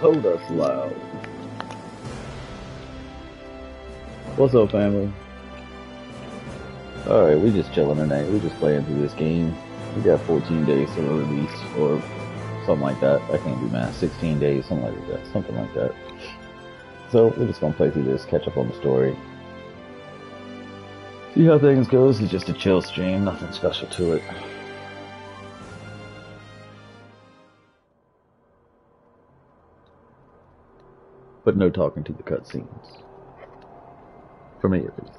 Soda Slow. What's up, family? Alright, we just chilling tonight. We just playing through this game. We got 14 days to the release, or something like that. I can't do math. 16 days, something like that. So, we're just gonna play through this, catch up on the story. See how things goes. It's just a chill stream, nothing special to it. But no talking to the cutscenes. For me, at least.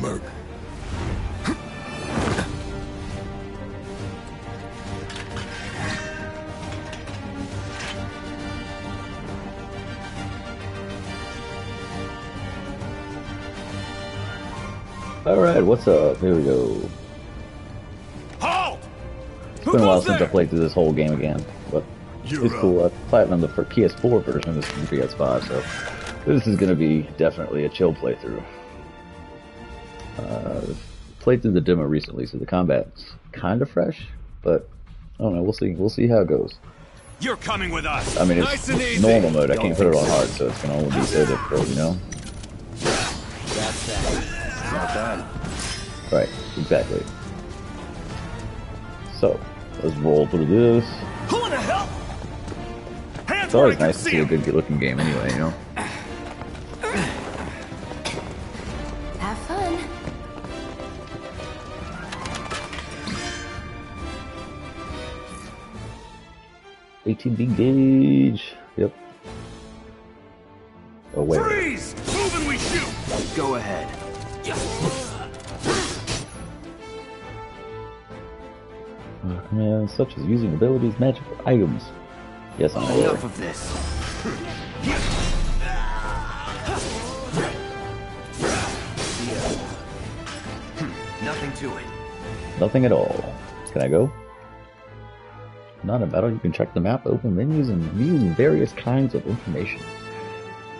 murder. Alright, what's up? Here we go. Halt! It's been a while since I played through this whole game again, but it's cool. I platinumed the PS4 version of this on PS5, so this is going to be definitely a chill playthrough. Played through the demo recently, so the combat's kind of fresh, but I don't know, we'll see. We'll see how it goes. You're coming with us. I mean, it's nice and easy. Normal mode, I can't put it on hard, so it's going to only be so difficult, you know? That's that. Not bad. Right, exactly. So, let's roll through this. Who in the hell? It's always nice to see a good looking game anyway, you know? Have fun. ATB gauge. Yep. Oh, wait. Freeze! Move and we shoot! Go ahead. Commands such as using abilities, magic, or items. Yes, I'm aware. Enough of this. Nothing to it. Nothing at all. Can I go? Not a battle. You can check the map, open menus, and view various kinds of information.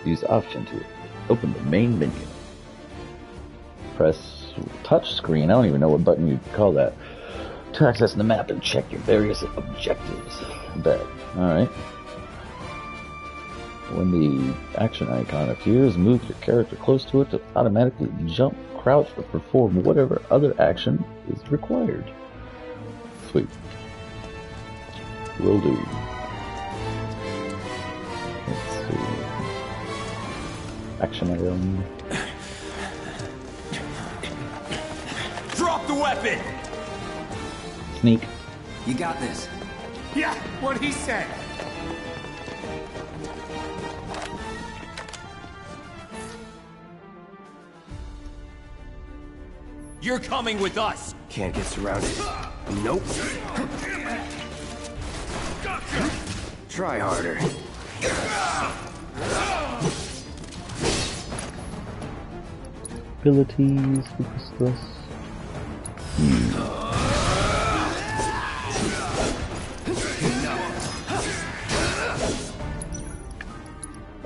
Use option to open the main menu. Press touch screen. I don't even know what button you'd call that. To access the map and check your various objectives. Bet. Alright. When the action icon appears, move your character close to it to automatically jump, crouch, or perform whatever other action is required. Sweet. Will do. Let's see. Action item. Drop the weapon! Sneak. You got this. Yeah, what he said. You're coming with us. Can't get surrounded. Nope. Try harder. Abilities, focus.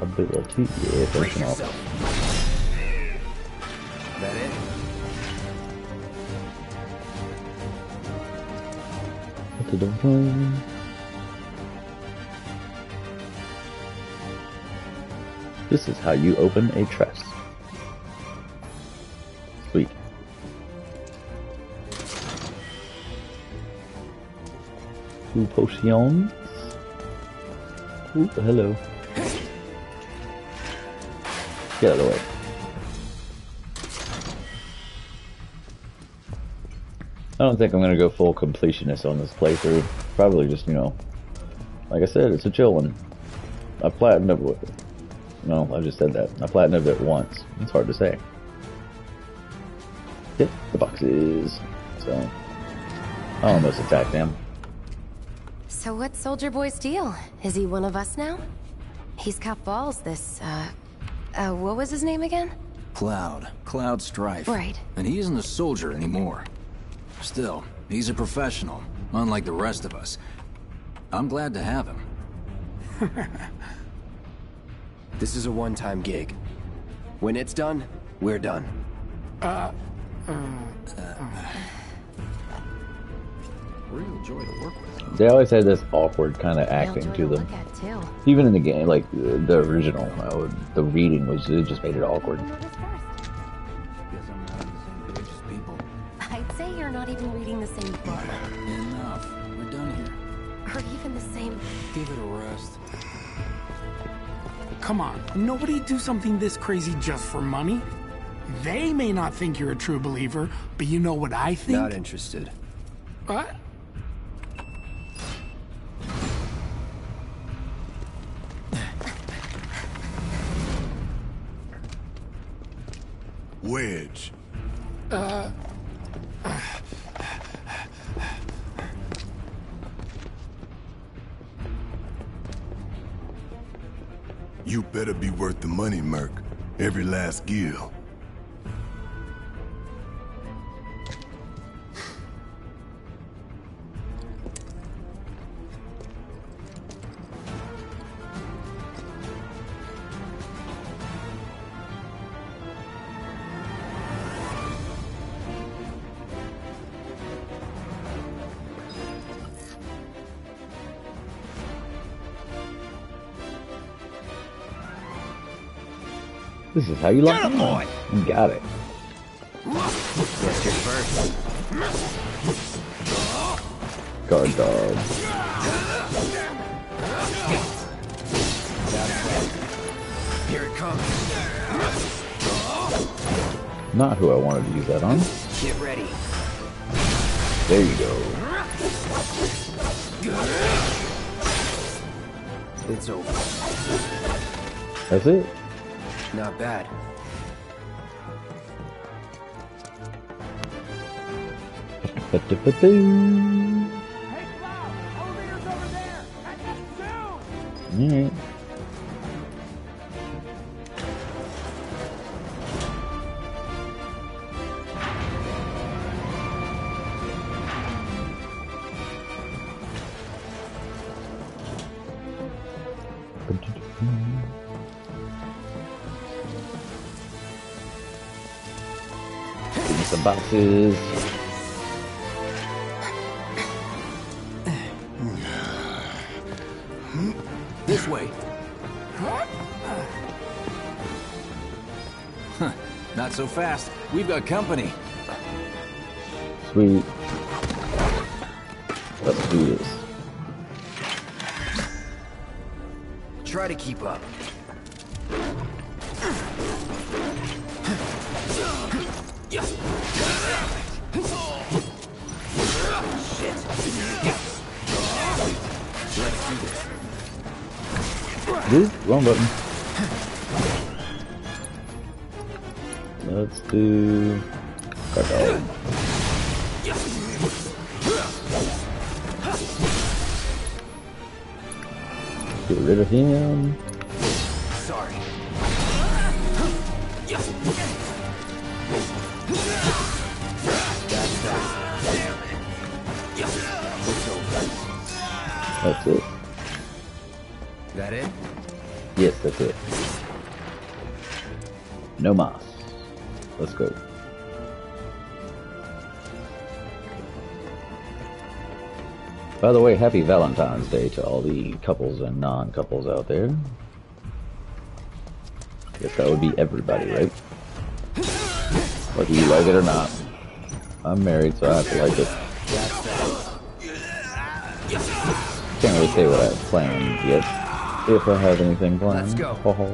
Ability, yeah, finishing off. That it? What did I find? This is how you open a trap. Sweet. Two potions. Ooh, hello. Get out of the way. I don't think I'm going to go full completionist on this playthrough. Probably just, you know, like I said, it's a chill one. I platinumed it. No, I just said that. I platinumed it once. It's hard to say. Hit the boxes. So, I almost attacked them. So what's Soldier Boy's deal? Is he one of us now? He's got balls, this, what was his name again? Cloud Strife. Right. And he isn't a soldier anymore. Still, he's a professional, unlike the rest of us. I'm glad to have him. This is a one-time gig. When it's done, we're done. Real joy to work with. They always had this awkward kind of acting to them, even in the game, like the original. The reading was it just made it awkward. I'd say you're not even reading the same book. Enough. We're done here. Or even the same. Give it a rest. Come on, nobody do something this crazy just for money. They may not think you're a true believer, but you know what I think. Not interested. What? Wedge, You better be worth the money, Merc. Every last gill. This is how you like it, boy. You got it. Guard dog. Here it comes. Not who I wanted to use that on. Get ready. There you go. It's over. That's it. Not bad. Hey, Cloud, over there. Alright. Boxes. This way. Huh. Not so fast. We've got company. Sweet. Let's do this. Try to keep up. Ooh, wrong button. Let's do... Crackle. Get rid of him. Sorry. That's it. That it? Yes, that's it. No mas. Let's go. By the way, happy Valentine's Day to all the couples and non-couples out there. I guess that would be everybody, right? Whether you like it or not. I'm married, so I have to like it. Can't really say what I planned yet. If I have anything planned. Let's go. Oh.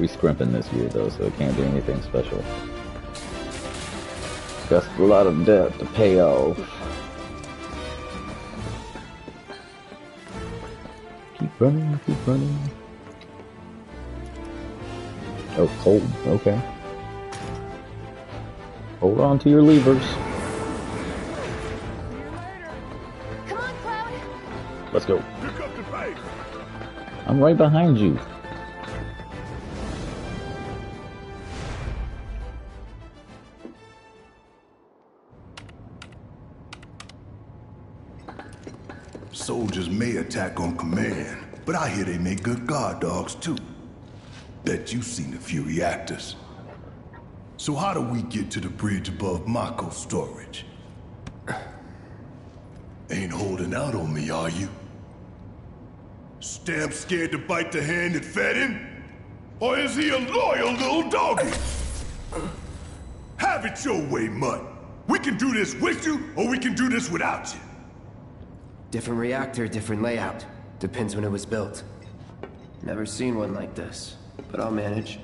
We scrimping this year though, so it can't be anything special. Just a lot of debt to pay off. Keep running, keep running. Oh, cold. Okay. Hold on to your levers. Let's go. I'm right behind you. Soldiers may attack on command, but I hear they make good guard dogs too. Bet you've seen a few reactors. So how do we get to the bridge above Mako storage? Ain't holding out on me, are you? Stamp scared to bite the hand that fed him? Or is he a loyal little doggy? Have it your way, Mutt. We can do this with you, or we can do this without you. Different reactor, different layout. Depends when it was built. Never seen one like this, but I'll manage.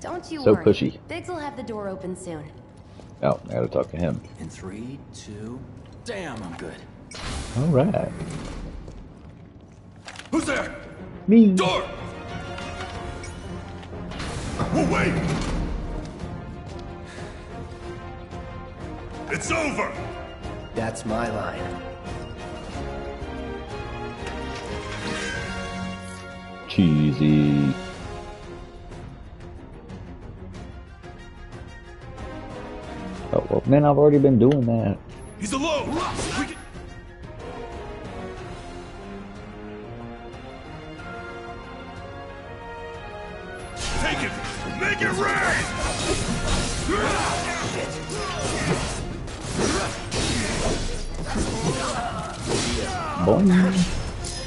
Don't you worry. So pushy. Biggs will have the door open soon. Oh, I gotta talk to him. In 3, 2, Damn, I'm good. All right. Who's there? Me. Door. We'll wait. It's over. That's my line. Cheesy. Oh well, man, I've already been doing that. He's alone. Take it. Make it rain. Boom.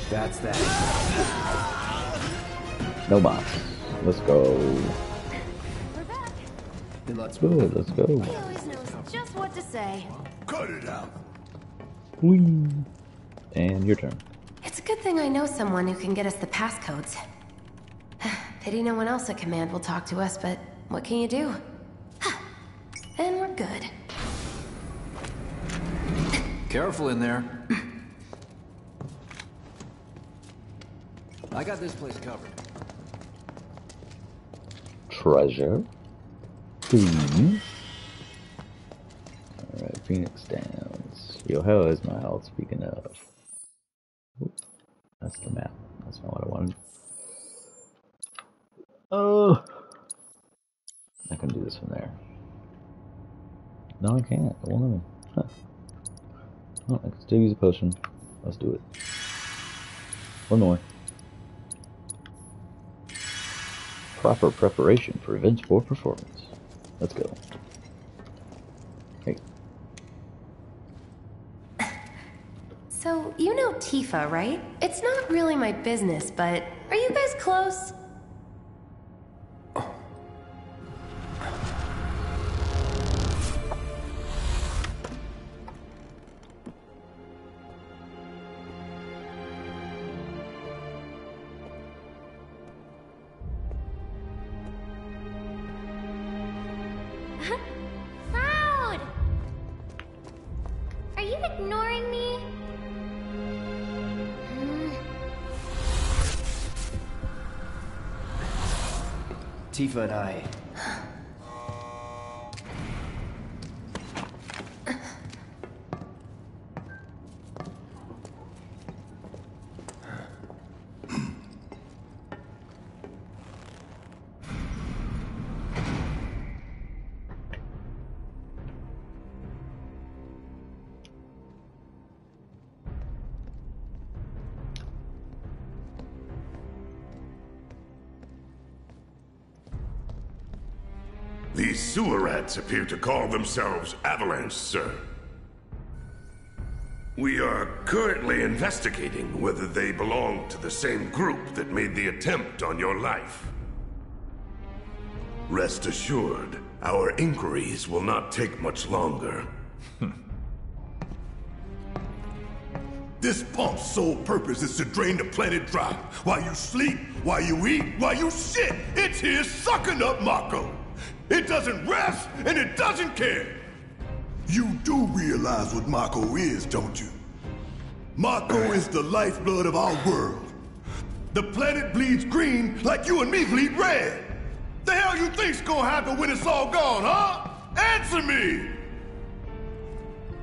That's that. No box. Let's go. We're back. Let's go. Let's go. He always knows just what to say. Cut it out. Whee. And your turn. It's a good thing I know someone who can get us the passcodes. Pity no one else at command will talk to us, but what can you do? And we're good. Careful in there. I got this place covered. Treasure. Please. Alright, Phoenix Downs. Yo, how is my health? Speaking of. Oops, that's the map. That's not what I wanted. Oh! I can do this from there. No, I can't. It won't let me. Huh. Oh, I can still use a potion. Let's do it. One more. Proper preparation prevents poor performance. Let's go. Hey. So, you know Tifa, right? It's not really my business, but are you guys close? Tifa and I. These sewer rats appear to call themselves Avalanche, sir. We are currently investigating whether they belong to the same group that made the attempt on your life. Rest assured, our inquiries will not take much longer. This pump's sole purpose is to drain the planet dry. While you sleep, while you eat, while you shit, it's here sucking up Mako. It doesn't rest, and it doesn't care! You do realize what Mako is, don't you? Mako is the lifeblood of our world. The planet bleeds green like you and me bleed red. The hell you think's gonna happen when it's all gone, huh? Answer me!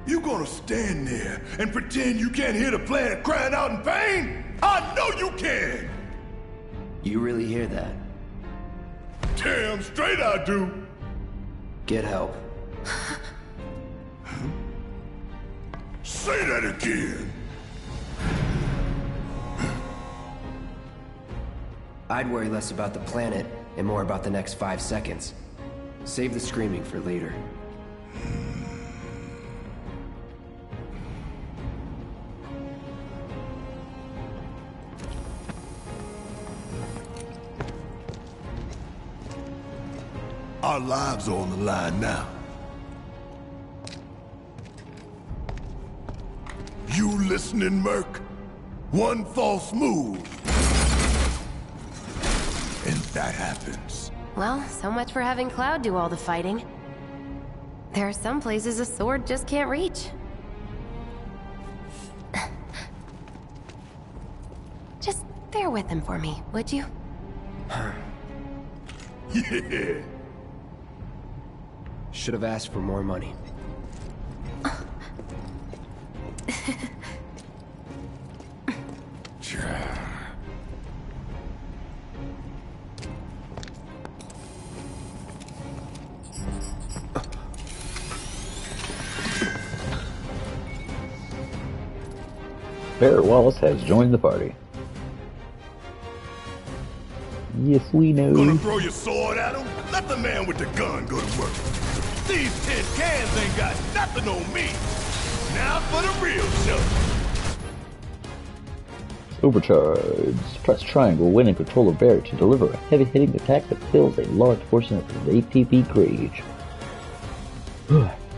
You gonna stand there and pretend you can't hear the planet crying out in pain? I know you can! You really hear that? Damn straight I do! Get help. Say that again! I'd worry less about the planet and more about the next 5 seconds. Save the screaming for later. Our lives are on the line now. You listening, Merc? One false move. And that happens. Well, so much for having Cloud do all the fighting. There are some places a sword just can't reach. Just bear with him for me, would you? Yeah. Should have asked for more money. Barrett Wallace has joined the party. Yes, we know. Gonna throw your sword at him? Let the man with the gun go to work. These 10 cans ain't got nothing on me. Now for the real show. Overcharge. Press triangle when in control of Barrett to deliver a heavy-hitting attack that fills a large portion of his ATP gauge.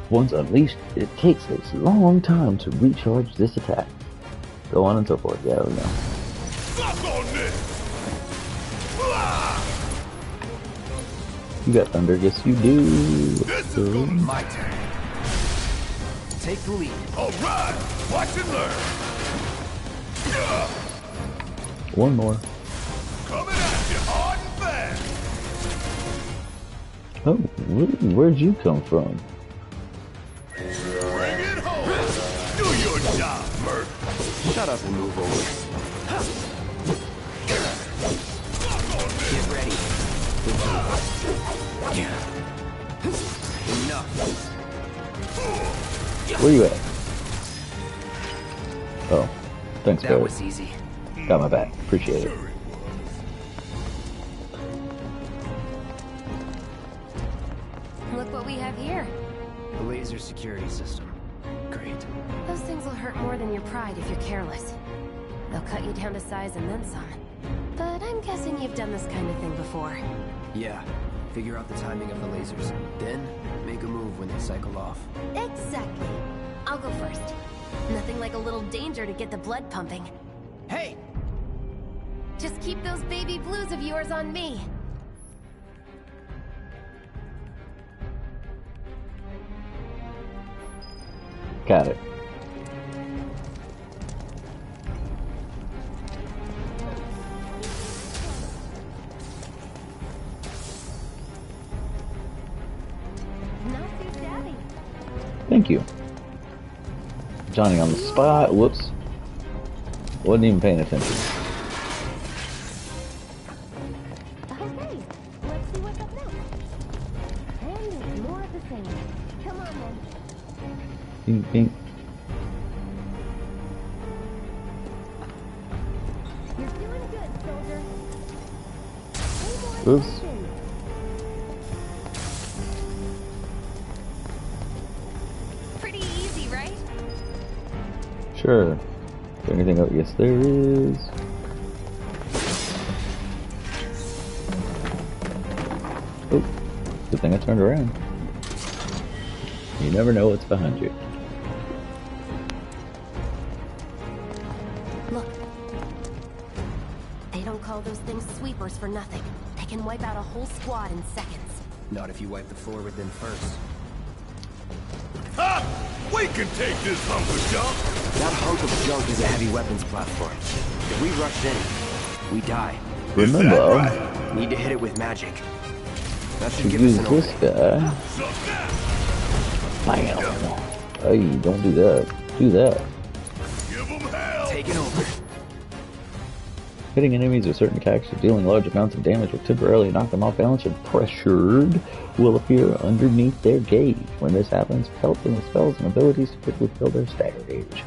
Once unleashed, it takes a long time to recharge this attack. Go on and so forth. Yeah, we know. Fuck on this. You got thunder, yes you do. This is gonna be my turn. Take the lead. Alright, watch and learn. One more. Coming at you hard and fast. Oh, where'd you come from? Bring it home. Do your job, Merc. Shut up and move over. Get ready. Enough. Where you at? Oh, thanks, Barry. That was easy. Got my back. Appreciate it. Look what we have here. A laser security system. Great. Those things will hurt more than your pride if you're careless. They'll cut you down to size and then some. But I'm guessing you've done this kind of thing before. Yeah. Figure out the timing of the lasers. Then, make a move when they cycle off. Exactly. I'll go first. Nothing like a little danger to get the blood pumping. Hey! Just keep those baby blues of yours on me. Got it. Thank you. Johnny on the spot. Whoops. Wasn't even paying attention. Bing. You're feeling good, soldier. Oops. Pretty easy, right? Sure. Is there anything else? Yes, there is. Oh, good thing I turned around. You never know what's behind you. For nothing. They can wipe out a whole squad in seconds. Not if you wipe the floor with them first. Ha! We can take this hunk of junk! That hunk of junk is a heavy weapons platform. If we rush in, we die. Remember, right? Need to hit it with magic. That should give us an opening. Bam! Hey, don't do that. Do that. Give them hell! Take it over. Hitting enemies with certain attacks or dealing large amounts of damage will temporarily knock them off balance, and pressured will appear underneath their gauge. When this happens, help them with spells and abilities to quickly fill their stagger gauge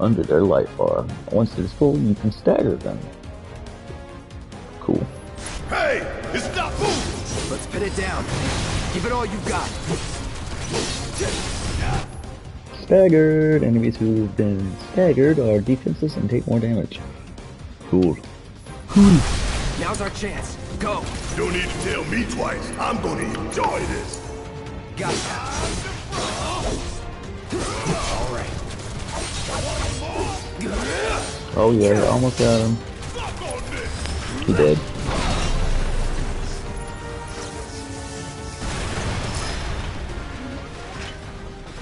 under their life bar. Once it is full, you can stagger them. Cool. Hey! It's not moving! Let's pin it down. Give it all you got. Staggered. Enemies who've been staggered are defenseless and take more damage. Cool. Now's our chance. Go. Don't need to tell me twice. I'm gonna enjoy this. Gotcha. All right. Oh yeah, almost got him. He did.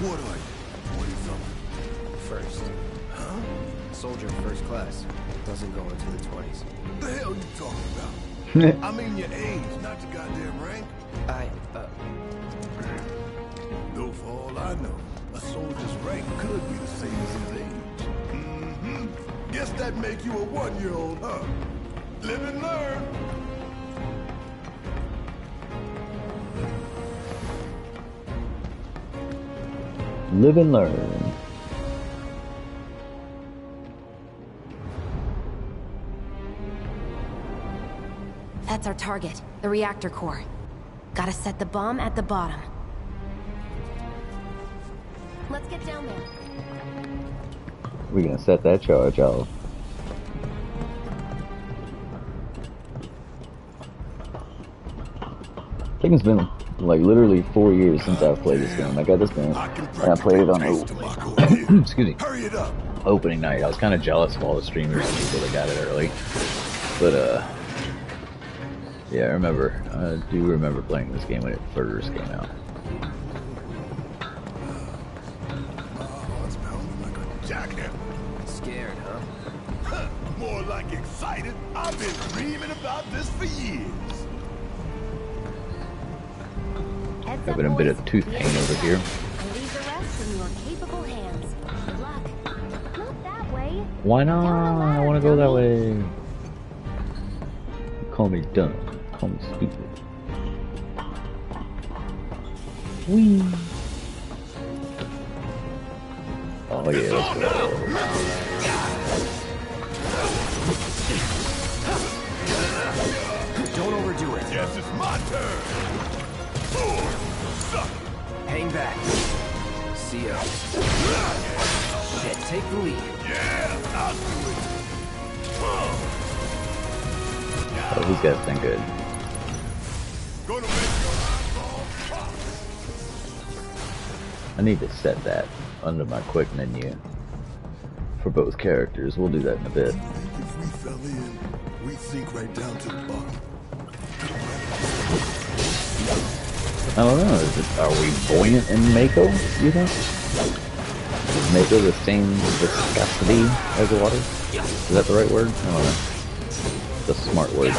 What do I do? First, huh? Soldier passenger first class. Doesn't go into the 20s. What the hell are you talking about? I mean your age, not your goddamn rank. Though for all I know, a soldier's rank could be the same as his age. Mm-hmm. Guess that make you a 1-year-old, huh? Live and learn. Live and learn. That's our target, the reactor core. Gotta set the bomb at the bottom. Let's get down there. We're gonna set that charge off. I think it's been like literally 4 years since I've played this game. I got this game and I played it on opening night. I was kind of jealous of all the streamers and people that got it early, but yeah, I do remember playing this game when it first came out. Scared, huh? More like excited. I've been dreaming about this for years. Having a bit of tooth pain over here. Leave the rest in your capable hands. Good luck. Not that way. Why not? I want to go that way. You call me dumb. You call me stupid. Whee. Oh yeah, that's right. Don't overdo it. Yes, it's my turn. Hang back. See ya. Shit, take the lead. Yeah, I'll do it. Oh, these guys think good. I need to set that under my quick menu for both characters. We'll do that in a bit. If we fell in, we'd sink right down to the bottom. I don't know, are we buoyant in Mako, you think? Is Mako the same viscosity as the water? Is that the right word? I don't know. It's a smart word.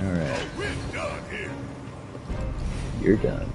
Alright. You're done.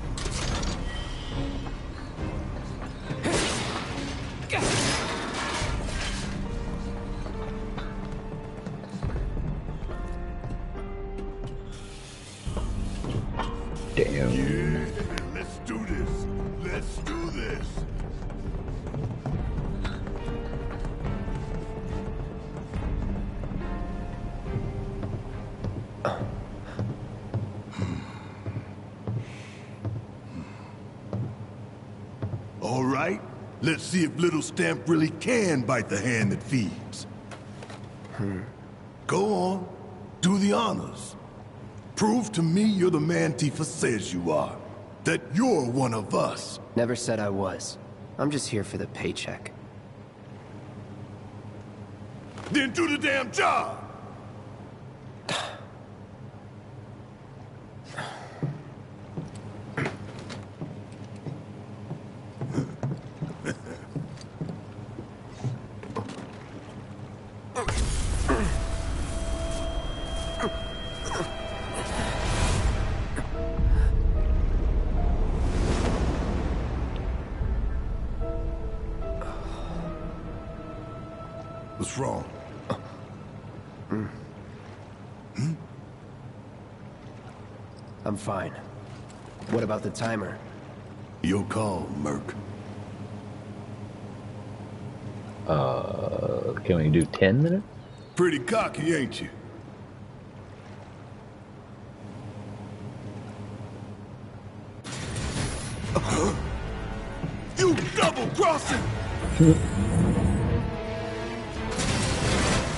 Let's see if Little Stamp really can bite the hand that feeds. Go on, do the honors. Prove to me you're the man Tifa says you are. That you're one of us. Never said I was. I'm just here for the paycheck. Then do the damn job! Fine. What about the timer? Your call, Merc. Can we do 10 minutes? Pretty cocky, ain't you? You double-crossing!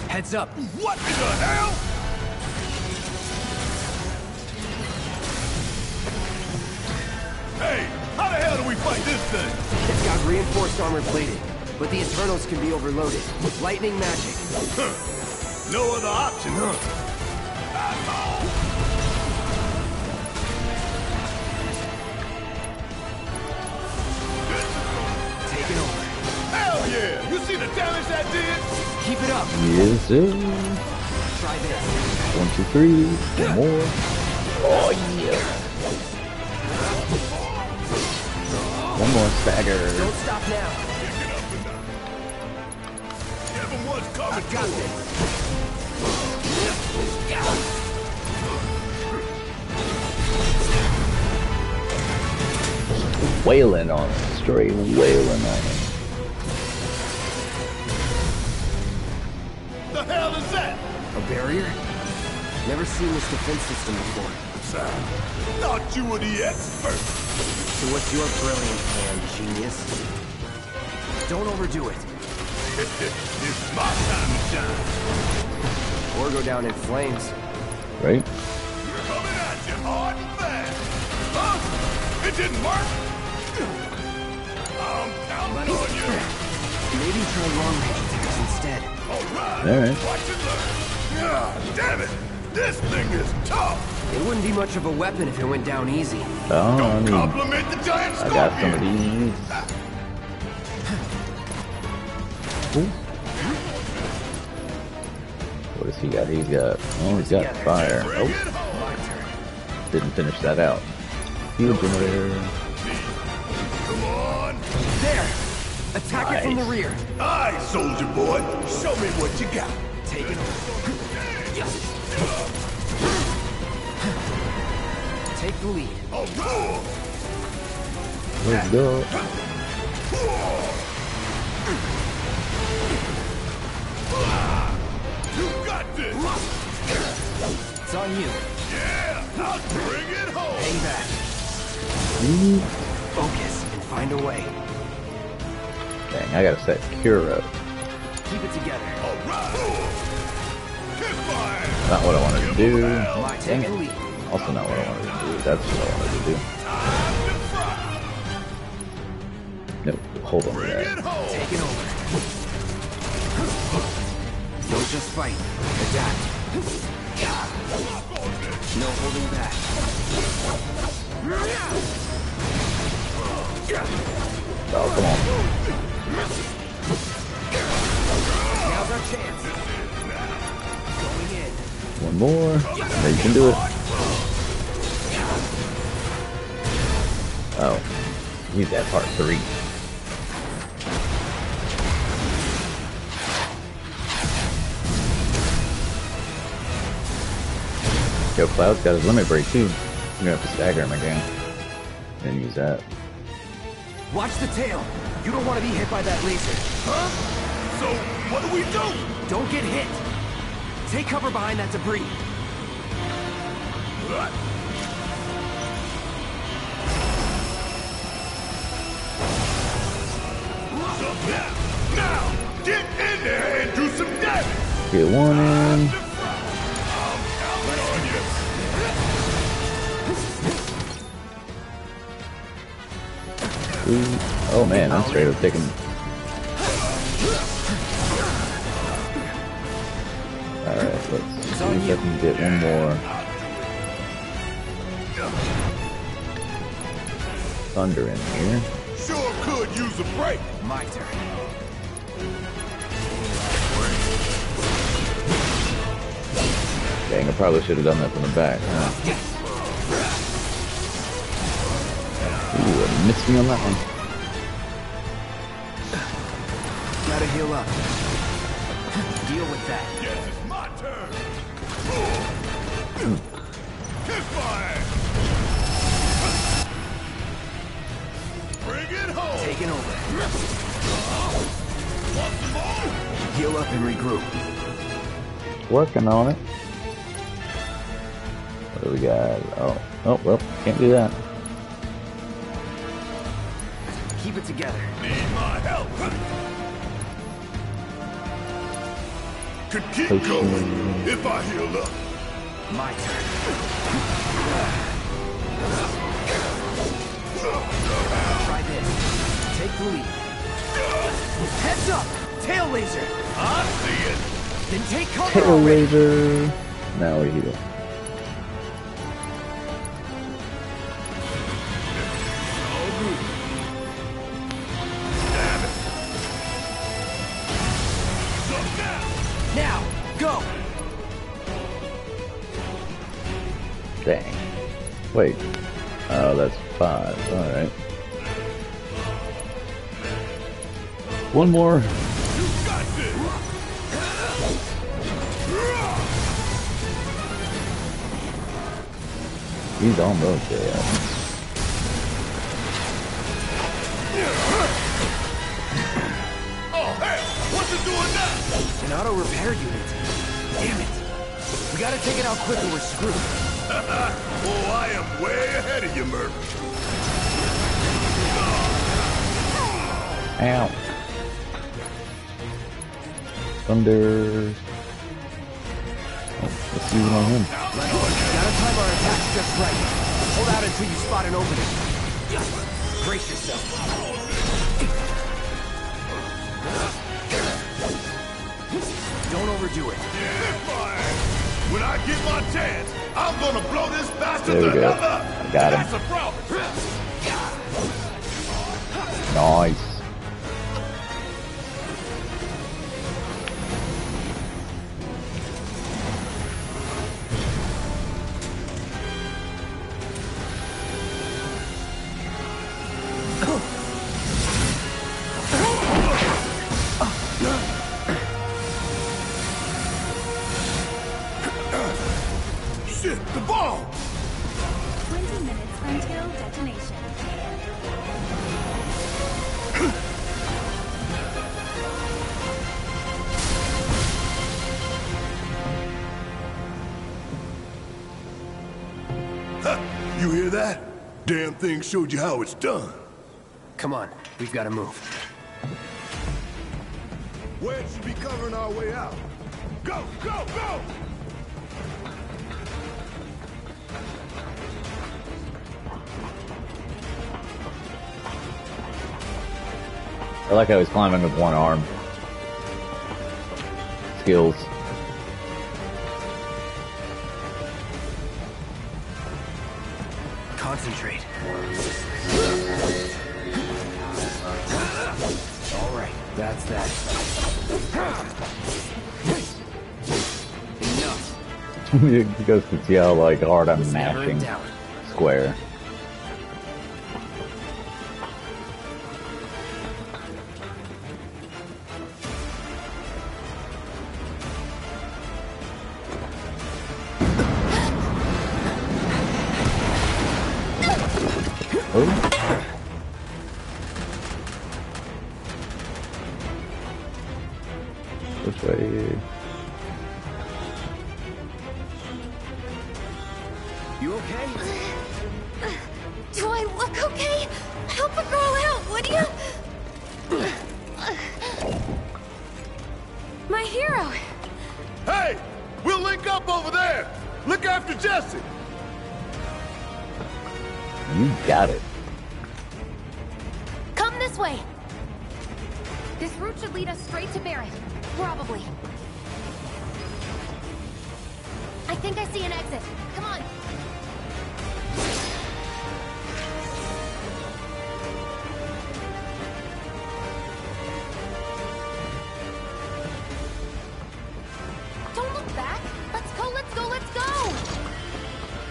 Heads up! What the hell? Hey, how the hell do we fight this thing? It's got reinforced armor plating, but the Eternals can be overloaded with lightning magic. No other option, huh? This Yeah, you see the damage that did? Keep it up. Yes, sir. Try this. 1, 2, 3. One more. Oh, yeah. One more stagger. Don't stop now. Everyone's coming. I got this. Wailing on him, straight wailing on him. The hell is that? A barrier? Never seen this defense system before. Thought you were the expert. So what's your brilliant plan, genius? Don't overdo it. It's my time to shine. Or go down in flames. Right? We're coming at you hard and fast. Huh? It didn't work? Maybe try long range attacks instead. Alright. Watch and learn. God damn it! This thing is tough! It wouldn't be much of a weapon if it went down easy. Oh, don't compliment the giant scorpion! I got some of these. What does he got? He's got... Oh, he's got fire. Oh. Didn't finish that out. Heal generator. Attack it from the rear. Aye, soldier boy. Show me what you got. Take it on. Take the lead. Let's go. You got this. It's on you. Yeah, I'll bring it home. Hang back. Focus and find a way. Dang, I gotta set cure up. Keep it together. Not what I wanted to do. Dang it. Also not what I wanted to do. That's what I wanted to do. Nope, hold on to that. Take it over. Don't just fight. Adapt. No holding back. Oh, come on. Now's our chance. Going in. One more. Now you can do it. Oh. He's at part 3. Yo, Cloud's got his limit break too. I'm gonna have to stagger him again. Then use that. Watch the tail! You don't want to be hit by that laser. Huh? So, what do we do? Don't get hit. Take cover behind that debris. Now, get in there and do some damage. Get one in. Ooh. Oh man, I'm straight up taking. Alright, let's see if I can get one more. Thunder in here. Sure could use a break. My turn. Dang, I probably should have done that from the back, huh? Ooh, it missed me on that one. To heal up. Deal with that. Yes, it's my turn. Bring it home. Taking over. Heal up and regroup. Working on it. What do we got? Oh, well, can't do that. Keep it together. Need my help. Could keep going if I healed up. My turn. Try this. Take the lead. Heads up! Tail laser! I see it! Then take cover! Tail laser! Now we heal. Dang. Wait. Oh, that's 5. Alright. One more. You got this. He's almost there. An auto repair unit. Damn it. We gotta take it out quick or we're screwed. Oh, I am way ahead of you, Murph. Ow. Thunder. Oh, let's use it on him. Gotta time our attacks just right. Hold out until you spot an opening. Brace yourself. Don't overdo it. When I get my chance, I'm gonna blow this bastard to hell up. I got him. That's a problem. Nice. Damn thing showed you how it's done. Come on, we've got to move. Wedge should be covering our way out. Go, go, go! I like how he's climbing with one arm. Skills. Concentrate. All right, that's that. Enough. You guys can see how like hard I'm mashing square.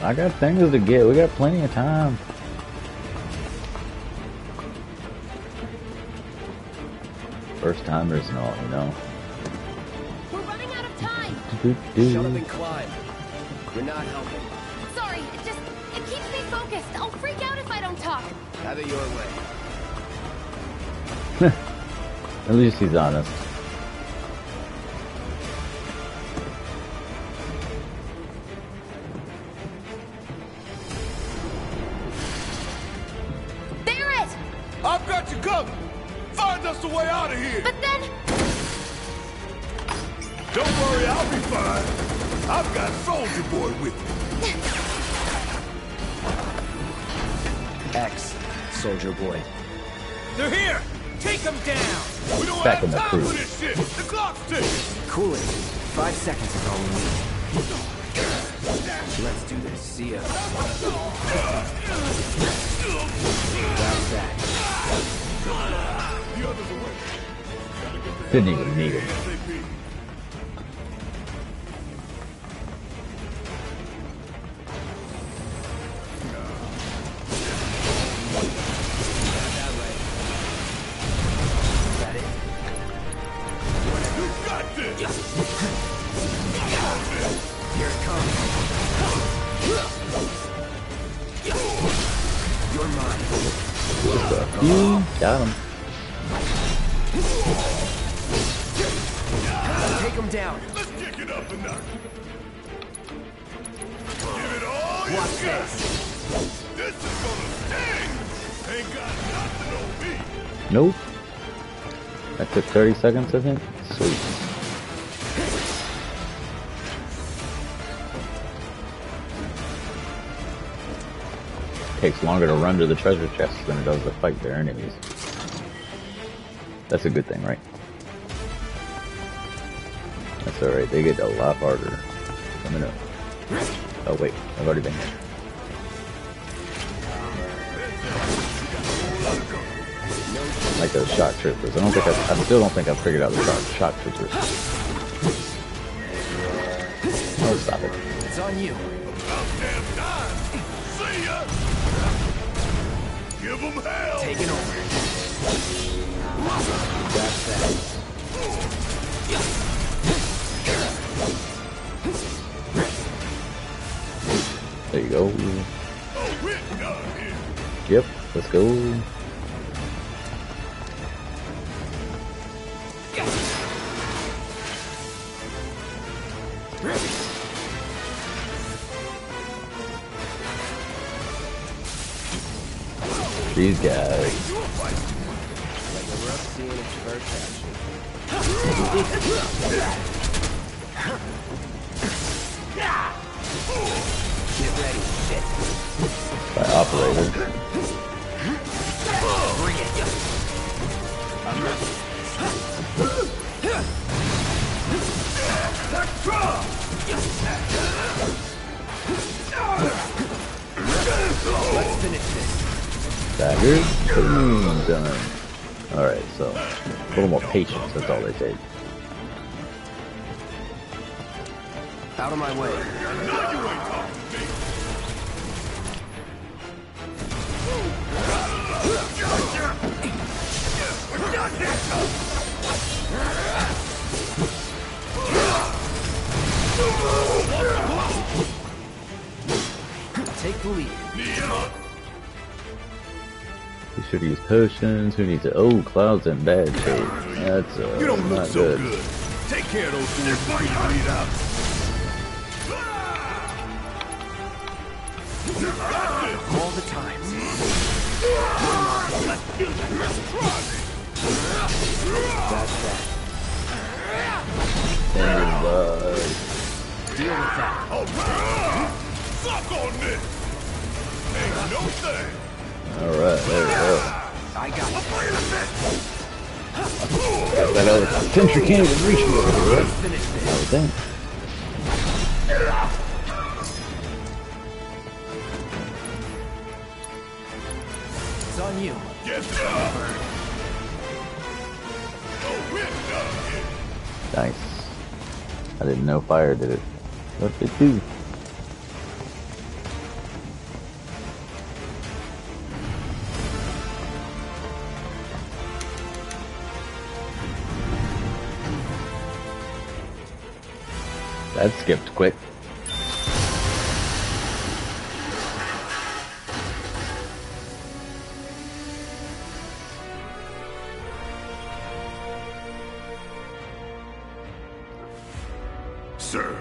I got things to get. We got plenty of time. First timers and all, you know. We're running out of time. Shut up and climb. You're not helping. Sorry, it keeps me focused. I'll freak out if I don't talk. Have it your way. At least he's honest. Didn't even need it. Got him. Take him down. Let's kick it up a notch. Give it all you got. This is gonna sting. Ain't got nothing on me. Nope. That took 30 seconds, I think. Sweet. Takes longer to run to the treasure chests than it does to fight their enemies. That's a good thing, right? That's alright, they get a lot harder. Coming up. Oh wait, I've already been here. Like those shock troopers. I don't think I still don't think I've figured out the shock troopers. Oh, stop it. It's on you. See ya. Give them hell. Take it over. That's that. There you go. Yep, let's go. These guys. By operator. Let's finish this. Daggers, boom, done. Alright, so a little more patience, that's all they take. Out of my way. Take the lead. You should use potions. Who needs it? Oh, Cloud's in bad shape. That's you don't look not so good. Take care of those dudes. All the time. That's that. And, deal with that. Suck on this. Ain't no thing. Alright, there we go. I got it. That other Sentry can't even reach me over there. I would think. It's on you. Nice. I didn't know fire did it. What did it do? That skipped quick. Sir.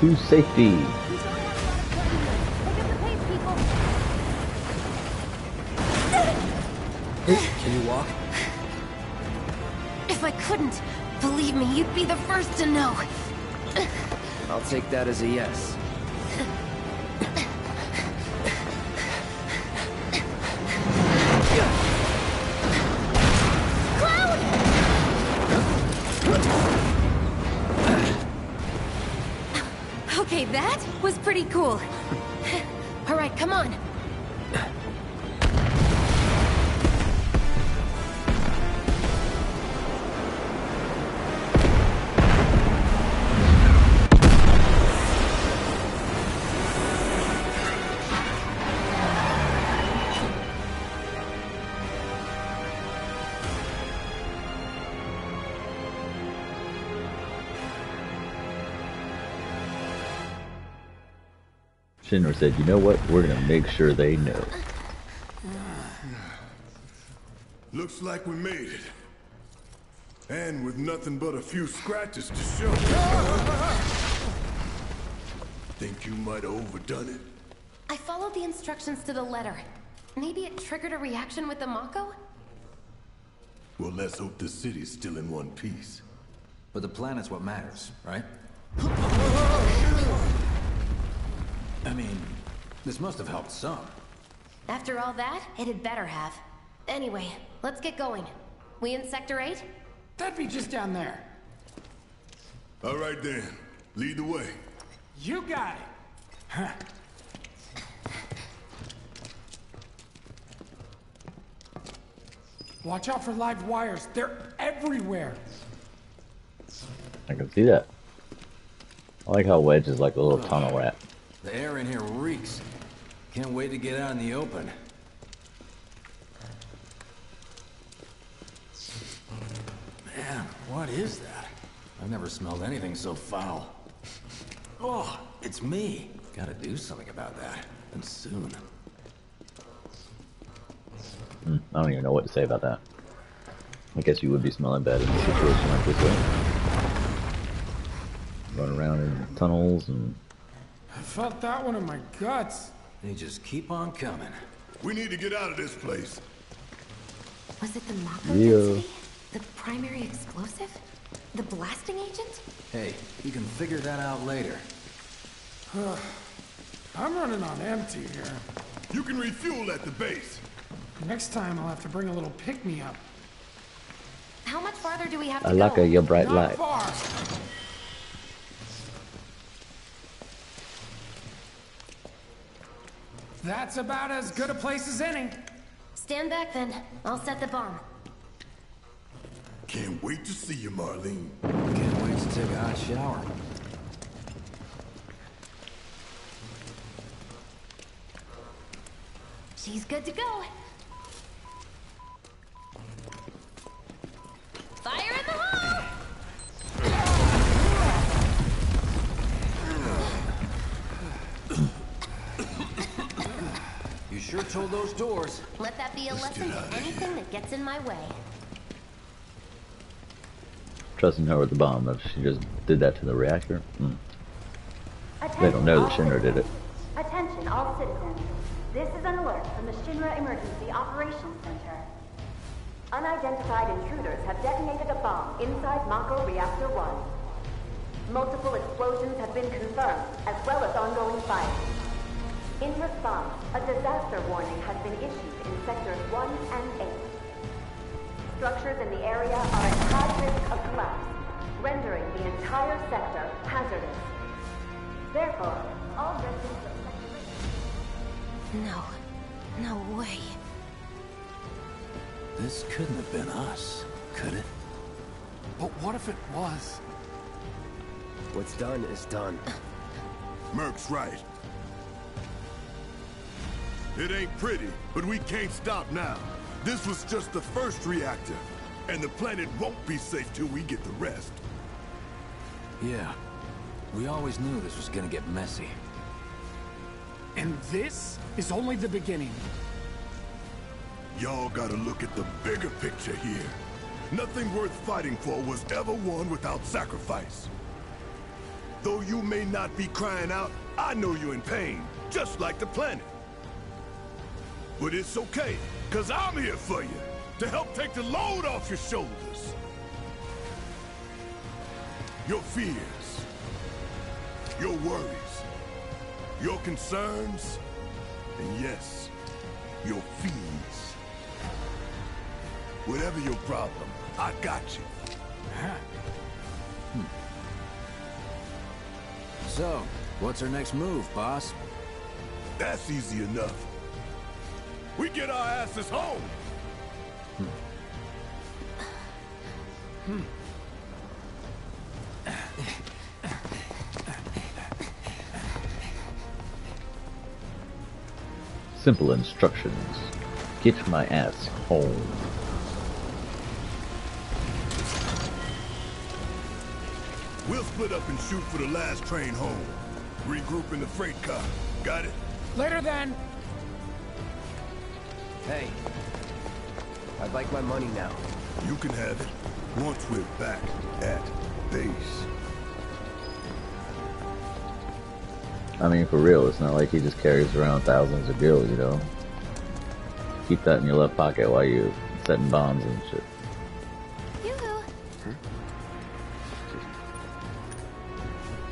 To safety. Pick up the pace, people. Can you walk? If I couldn't, believe me, you'd be the first to know. I'll take that as a yes. That was pretty cool. All right, come on. Shinra said, you know what? We're gonna make sure they know. Looks like we made it. And with nothing but a few scratches to show. Think you might have overdone it. I followed the instructions to the letter. Maybe it triggered a reaction with the Mako? Well, let's hope the city's still in one piece. But the planet's what matters, right? I mean, this must have helped some. After all that, it had better have. Anyway, let's get going. We in Sector 8? That'd be just down there. All right then, lead the way. You got it. Huh. Watch out for live wires. They're everywhere. I can see that. I like how Wedge is like a little tunnel rat. The air in here reeks. Can't wait to get out in the open. Man, what is that? I've never smelled anything so foul. Oh, it's me. Gotta do something about that, and soon. I don't even know what to say about that. I guess you would be smelling bad in a situation like this, though. Running around in tunnels and... I felt that one in my guts. They just keep on coming. We need to get out of this place. Was it the Mako? Yeah. The primary explosive? The blasting agent? Hey, you can figure that out later. I'm running on empty here. You can refuel at the base. Next time I'll have to bring a little pick-me-up. How much farther do we have to go? I like your bright light. Not far. That's about as good a place as any. Stand back then. I'll set the bomb. Can't wait to see you, Marlene. Can't wait to take a hot shower. She's good to go. Fire in the hole! You sure told those doors. Let that be a lesson to anything that gets in my way. Trusting her with the bomb, if she just did that to the reactor. They don't know that Shinra did it. Attention all citizens. This is an alert from the Shinra Emergency Operations Center. Unidentified intruders have detonated a bomb inside Mako Reactor 1. Multiple explosions have been confirmed, as well as ongoing fires. In response, a disaster warning has been issued in Sectors 1 and 8. Structures in the area are at high risk of collapse, rendering the entire sector hazardous. Therefore, all residents of Sector 8... No way. This couldn't have been us, could it? But what if it was? What's done is done. Merc's right. It ain't pretty, but we can't stop now. This was just the first reactor, and the planet won't be safe till we get the rest. Yeah, we always knew this was gonna get messy. And this is only the beginning. Y'all gotta look at the bigger picture here. Nothing worth fighting for was ever won without sacrifice. Though you may not be crying out, I know you're in pain, just like the planet. But it's okay, because I'm here for you. to help take the load off your shoulders. Your fears, your worries, your concerns, and yes, your fees. Whatever your problem, I got you. So, what's our next move, boss? That's easy enough. We get our asses home! Simple instructions. Get my ass home. We'll split up and shoot for the last train home. Regroup in the freight car. Got it? Later then! Hey, I'd like my money now. You can have it once we're back at base. I mean, for real, it's not like he just carries around thousands of bills, you know? Keep that in your left pocket while you're setting bombs and shit.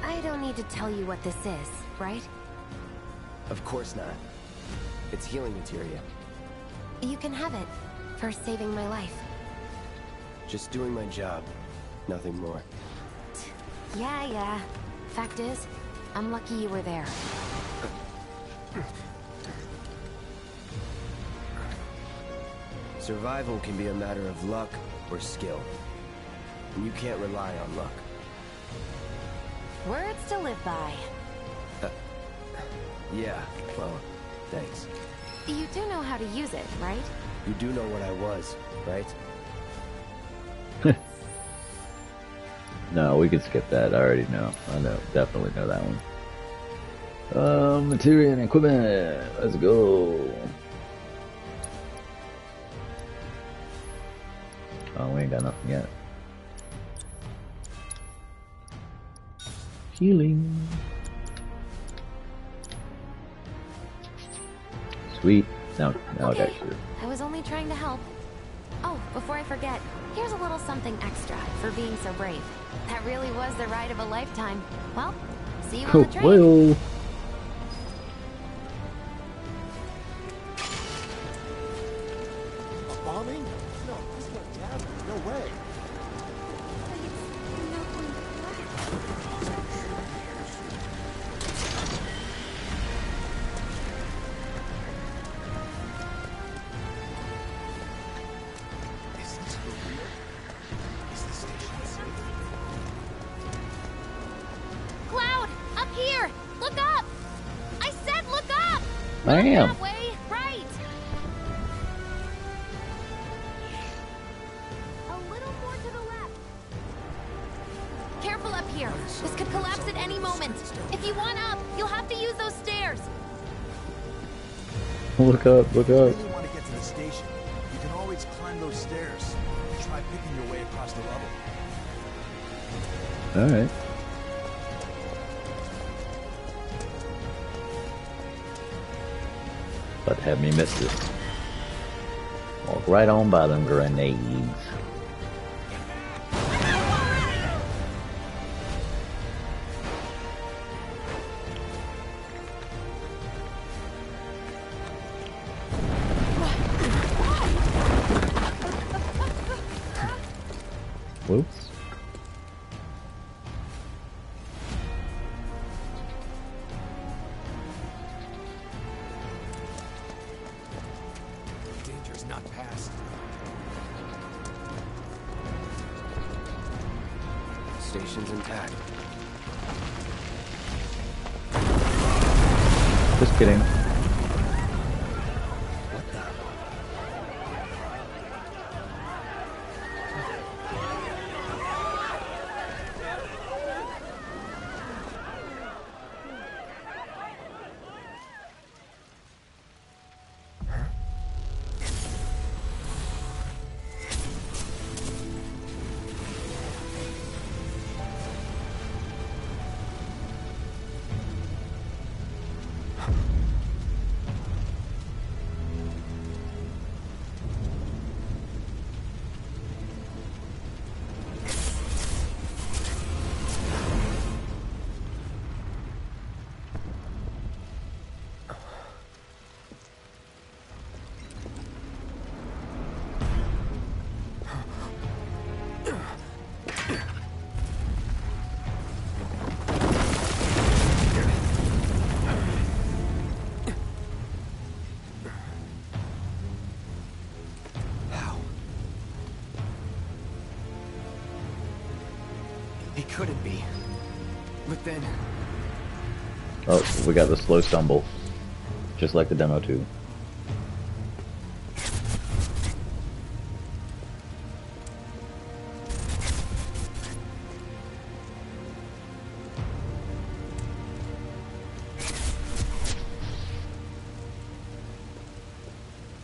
I don't need to tell you what this is, right? Of course not. It's healing materia. You can have it for saving my life. Just doing my job, nothing more. Yeah, yeah. Fact is, I'm lucky you were there. Survival can be a matter of luck or skill. And you can't rely on luck. Words to live by. Yeah, well, thanks. You do know how to use it, right? You do know what I was, right? No, we can skip that. I already know. I know, definitely know that one. Material and equipment. Let's go. Oh, we ain't got nothing yet. Healing. Sweet. No, okay. I was only trying to help. Oh, before I forget, here's a little something extra for being so brave. That really was the ride of a lifetime. Well, see you on the train. Well. A bombing? No, this went down. No way. Damn. Right. A little more to the left. Careful up here. This could collapse at any moment. If you want up, you'll have to use those stairs. Look up, look up. If you want to get to the station, you can always climb those stairs. Try picking your way across the level. All right. But have me miss this. Walk right on by them grenades. Whoops. He couldn't be. But then... Oh, we got the slow stumble. Just like the demo too.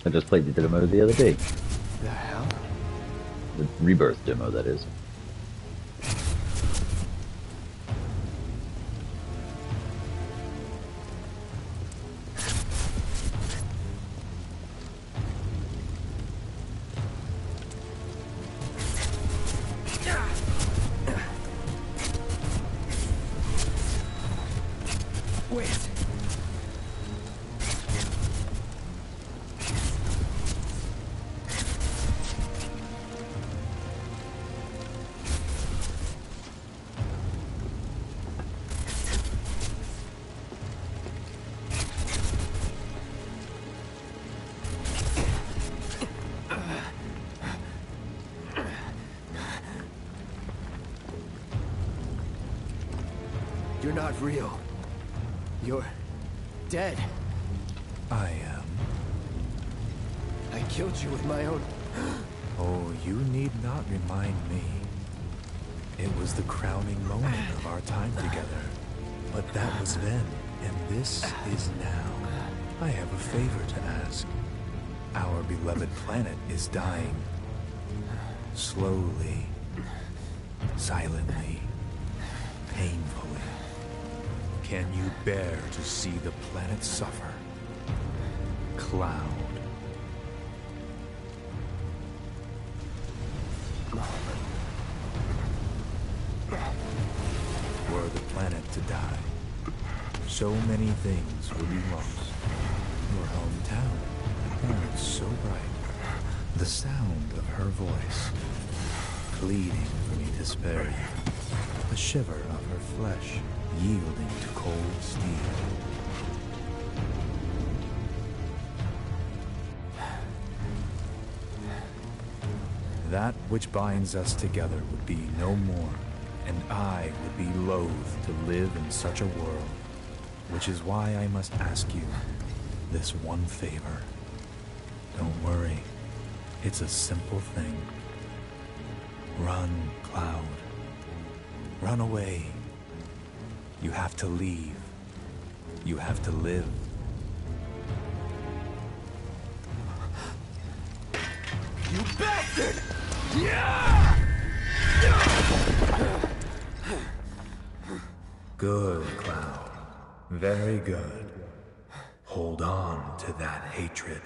I just played the demo the other day. The hell? The Rebirth demo, that is. You're not real. You're dead. I am. I killed you with my own... Oh, you need not remind me. It was the crowning moment of our time together. But that was then, and this is now. I have a favor to ask. Our beloved planet is dying. Slowly. Silently. Painfully. Can you bear to see the planet suffer? Cloud. Were the planet to die, so many things would be lost. Your hometown, the parents so bright. The sound of her voice, pleading for me to spare you. A shiver of her flesh, yielding to cold steel. That which binds us together would be no more, and I would be loath to live in such a world, which is why I must ask you this one favor. Don't worry, it's a simple thing. Run, Cloud. Run away. You have to leave. You have to live. You bastard! Yeah! Good, Cloud. Very good. Hold on to that hatred.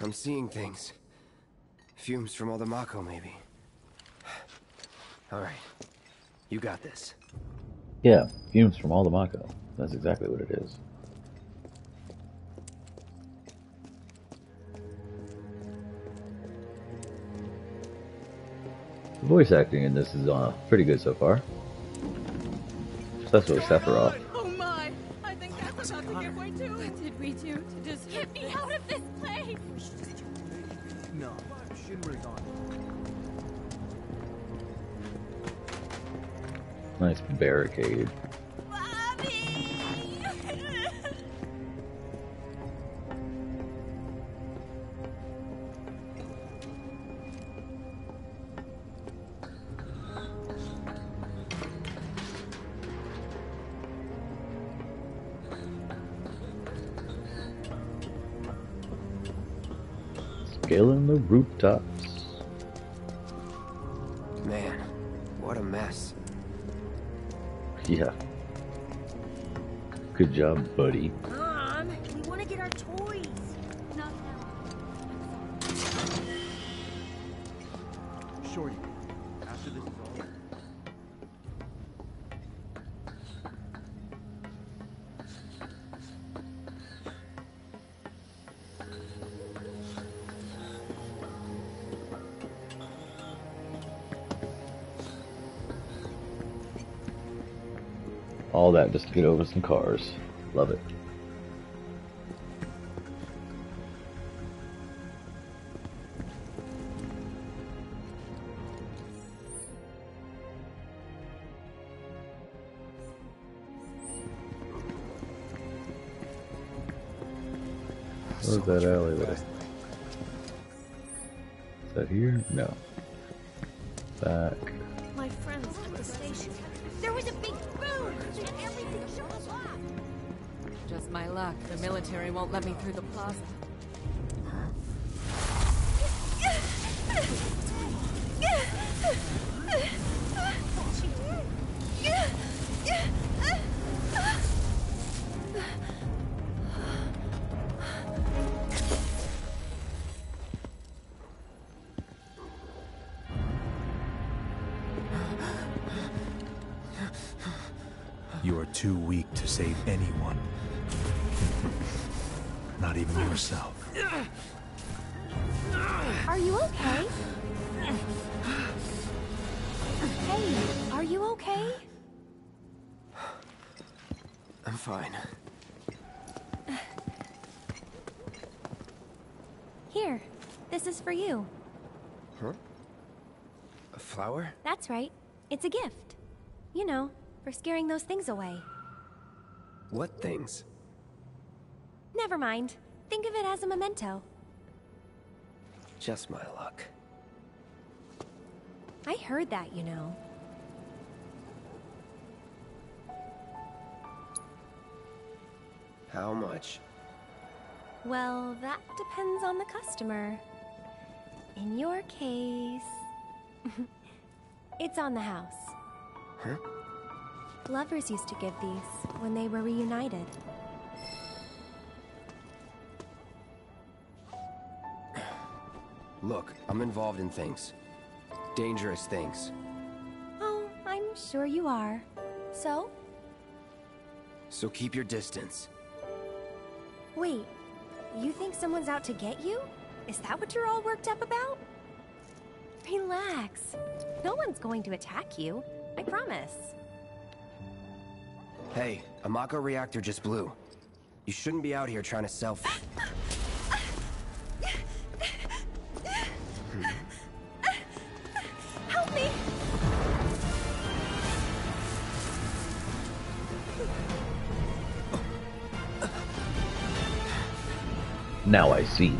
I'm seeing things. Fumes from all the Mako, maybe. Alright. You got this. Yeah, fumes from all the Mako. That's exactly what it is. The voice acting in this is pretty good so far. Especially with Sephiroth. Oh my! I think that was about to give way too. What did we do to just get me out of this place? No, Shinra's on. Nice barricade. Bobby! Scaling the rooftops. Man, what a mess. Yeah. Good job, buddy. Mom, we want to get our toys. Not now. Sure. After this is all. All that just to get over some cars. Love it. Where's that alleyway? Is that here? No. Back. My friends at the station. There was a big boom and everything shut us off. Just my luck. The military won't let me through the plaza. Too weak to save anyone. Not even yourself. Are you okay? Hey, are you okay? I'm fine. Here, this is for you. Huh? A flower? That's right. It's a gift. You know, for scaring those things away. What things? Never mind. Think of it as a memento. Just my luck. I heard that, you know. How much? Well, that depends on the customer. In your case... it's on the house. Huh? Lovers used to give these when they were reunited. Look, I'm involved in things. Dangerous things. Oh, I'm sure you are. So? So keep your distance. Wait, you think someone's out to get you? Is that what you're all worked up about? Relax. No one's going to attack you. I promise. Hey, a Mako reactor just blew. You shouldn't be out here trying to self... Help me! Now I see.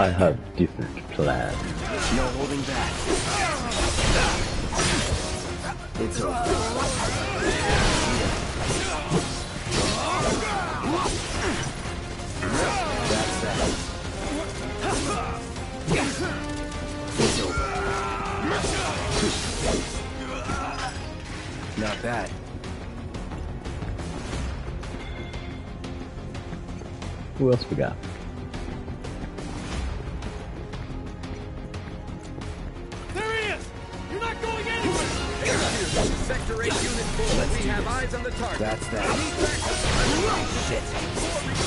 I have different plans. No holding back. It's over. Not bad. Who else we got? That's that. Shit.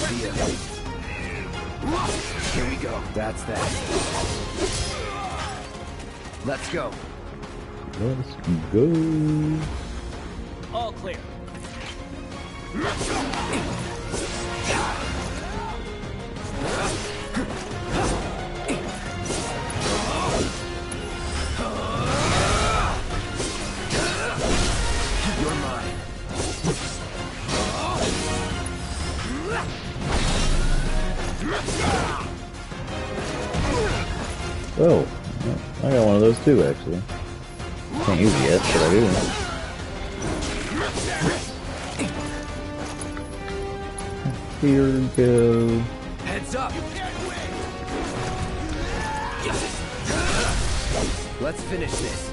See ya. Here we go. That's that. Let's go. Let's go. All clear. Oh, I got one of those too, actually. Can't use it yet, should I do it? Here we go. Heads up. Let's finish this.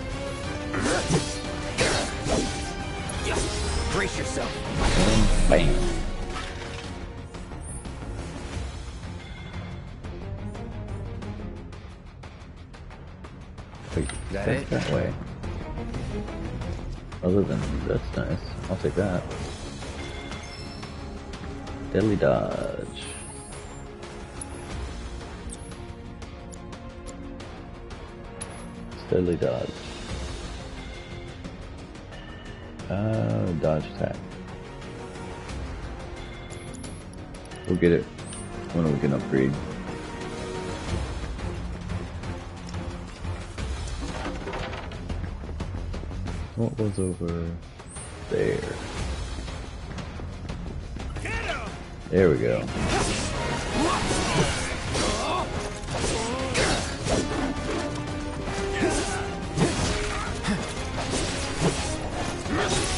Brace yourself. Bam. Wait, that's that way. Other than that's nice. I'll take that. Deadly dodge. Deadly dodge. Dodge attack. We'll get it when we can upgrade. What was over there? There we go.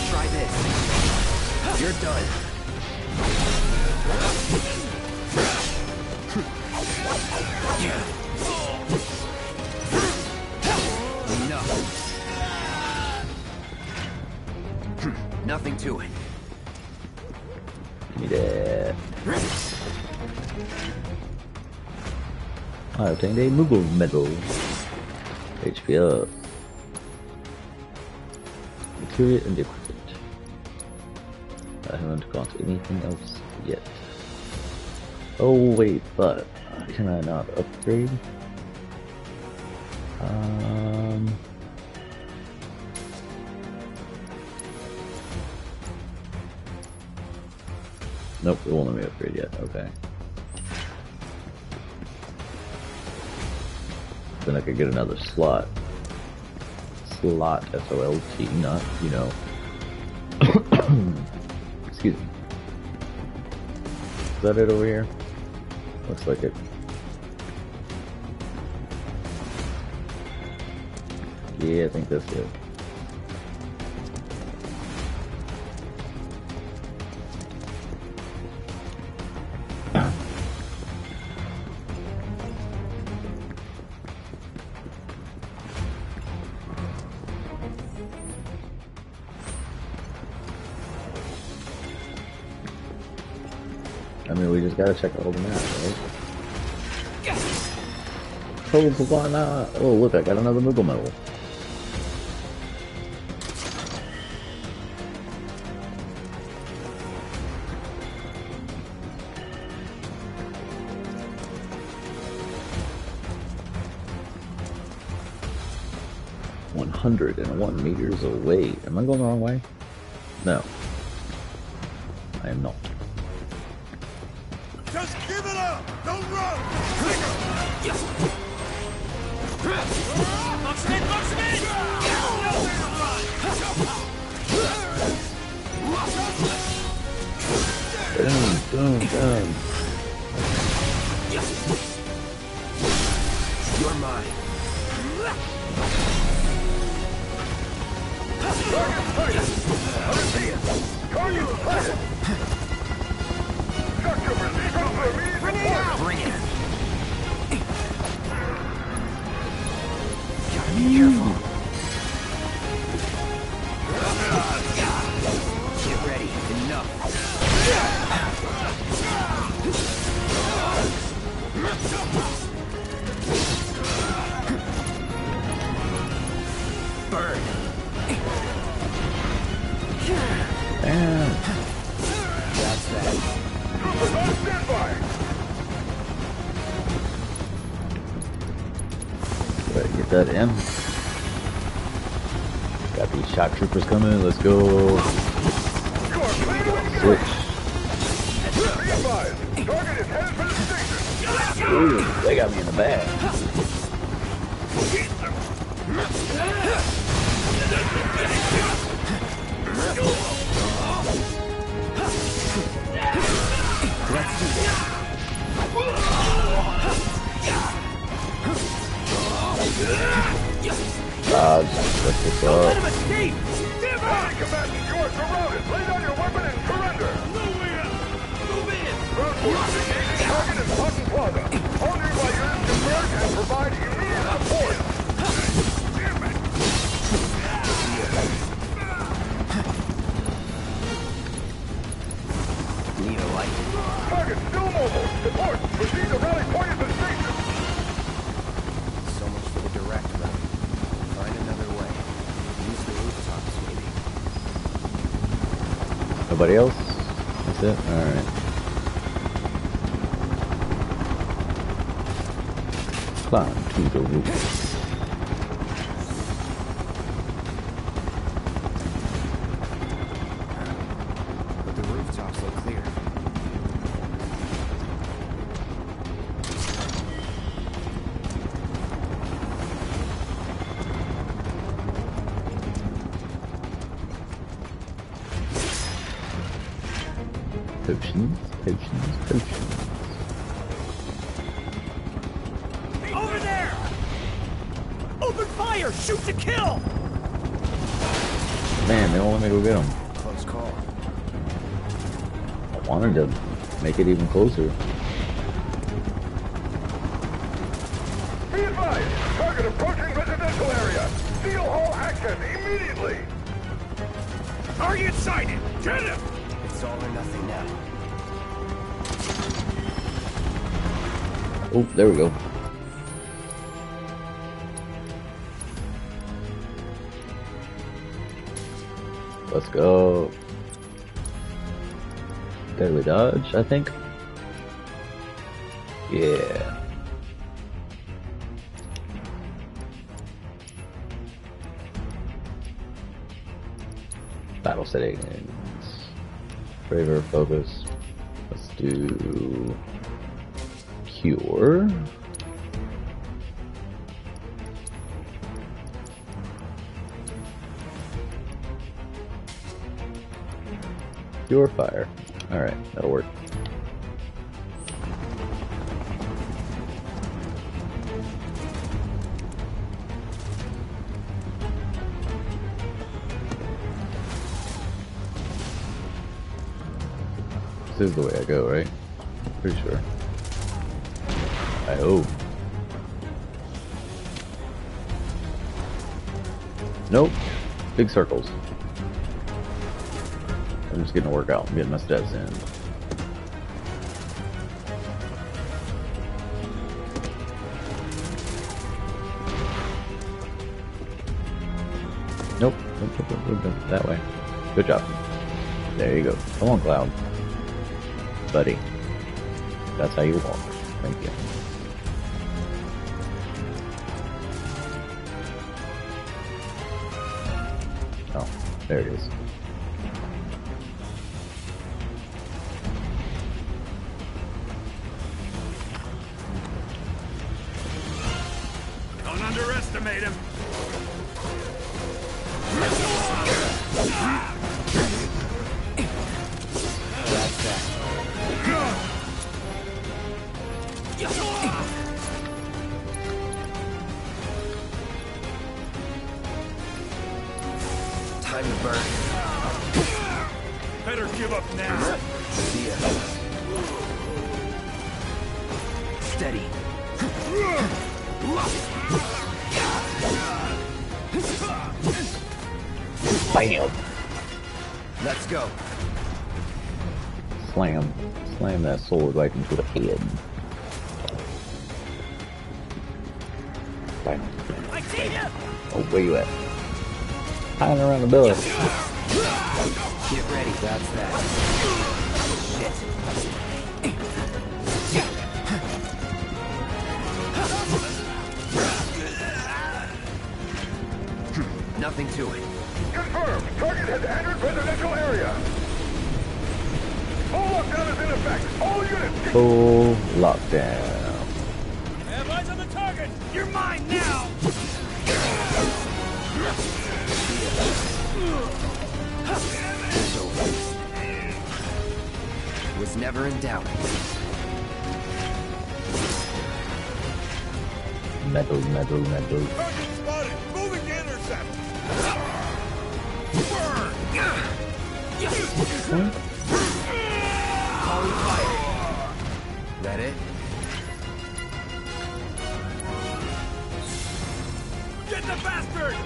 Try this. You're done. Enough. Nothing to it. Give me that. I obtained a Moogle medal. HP up. Material and equipment. I haven't got anything else yet. Oh wait, but can I not upgrade? Nope, it won't let me upgrade yet, okay. Then I could get another slot. Slot, S-O-L-T, not, you know. Excuse me. Is that it over here? Looks like it. Yeah, I think that's it. Gotta check out the map, right? Oh, why not? Oh, look, I got another Moogle medal. $101 meters away. Am I going the wrong way? No. I am not. Just give it up! Don't run! Yes! Box him in! Box him in! Boom! Boom! Boom! You're mine! Call you a pilot! Bring it. Gotta be careful. Get ready. Enough. Burn. That's that. Right, get that in. Got these shock troopers coming. Let's go. Switch. Ooh, they got me in the bag. Let's do this. That's what's up. Let him escape! Panic Combatant, you are surrounded! Lay down your weapon and surrender! Move in! Road 468, target is Cotton Plaza. All nearby units converge and provide immediate support! Damn it! Need a light. Target still mobile! Support! Proceed to rally point at the station! So much for the direct route. Find another way. Use the rooftops, maybe. Nobody else? That's it? Alright. Climb to the roof. But the rooftops look clear. Potions, potions, potions. Over there! Open fire! Shoot to kill! Man, they won't let me go get him. Close call. I wanted to make it even closer. Be advised! Target approaching residential area! Seal all action immediately! Target sighted! Get him! It's all or nothing now. Oh, there we go. Let's go. Did we dodge, I think? Yeah. Battle setting. Braver focus. Let's do cure. Cure fire. Alright, that'll work. This is the way I go, right? Pretty sure. I hope. Nope. Big circles. I'm just getting a workout. I'm getting my steps in. Nope. That way. Good job. There you go. Come on, Cloud. Buddy, that's how you walk. Thank you. Oh, there it is. Don't underestimate him. Sword right into the head. Bam. I see him. Oh, where you at? Hiding around the building. Get ready, that's that. Shit. Nothing to it. Confirmed. Target has entered residential area. Full lockdown is in effect. All units. Full lockdown. Have eyes on the target. You're mine now. It's over. Was never in doubt. Metal. Target spotted. Moving to intercept. Huh? That it? Get the bastard!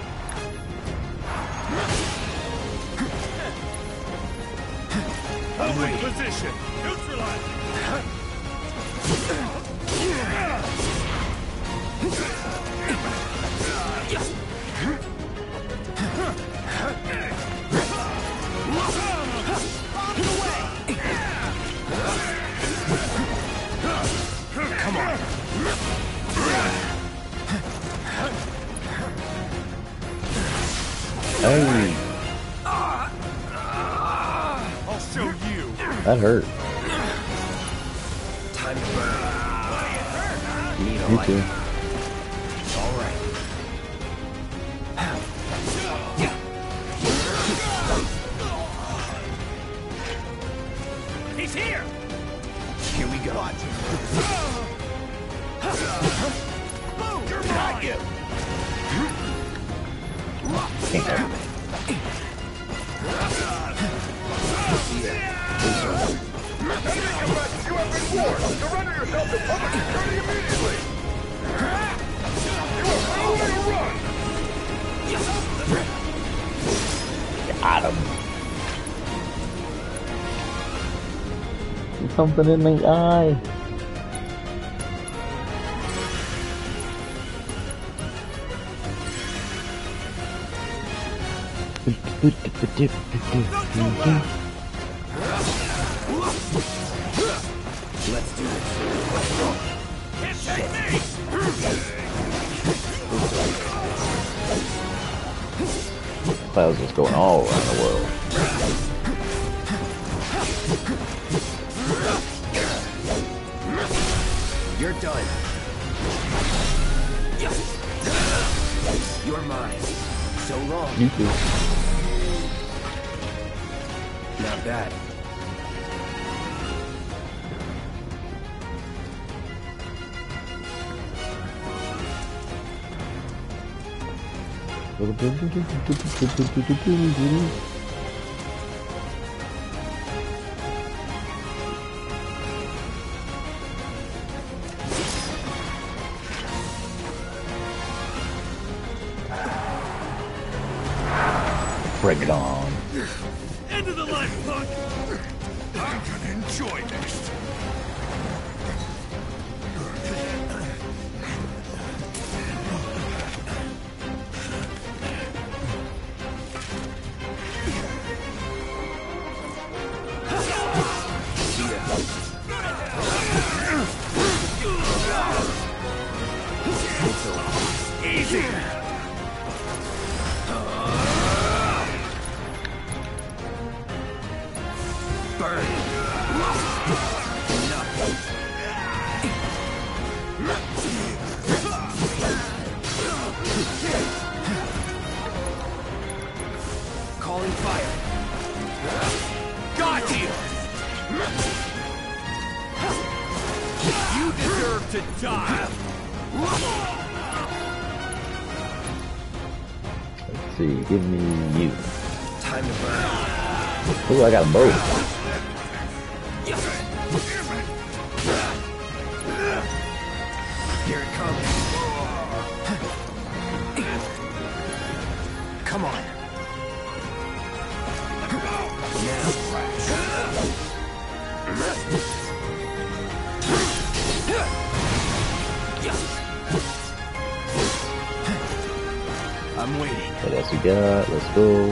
Moving position! Neutralize! Come on! Oh. I'll show you. That hurt. Time to burn. Need a light. You too. All right. He's here. Here we go. Boom. You're not you. Got him. Something in the eye. Let's do it. Can't take me. Cloud's just going all around the world. You're done. You're mine. So long. You too. Not bad. Bring it on. Ooh, I got both. Here it comes. Come on. I'm waiting. What else we got? Let's go.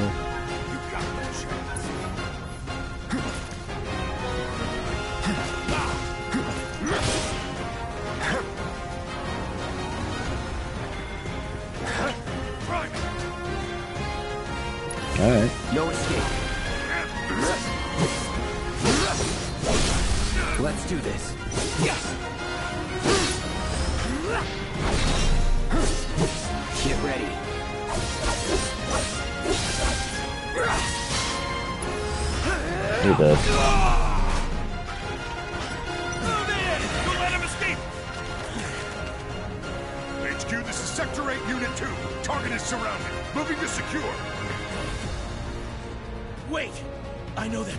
Target is surrounded. Moving to secure. Wait! I know that.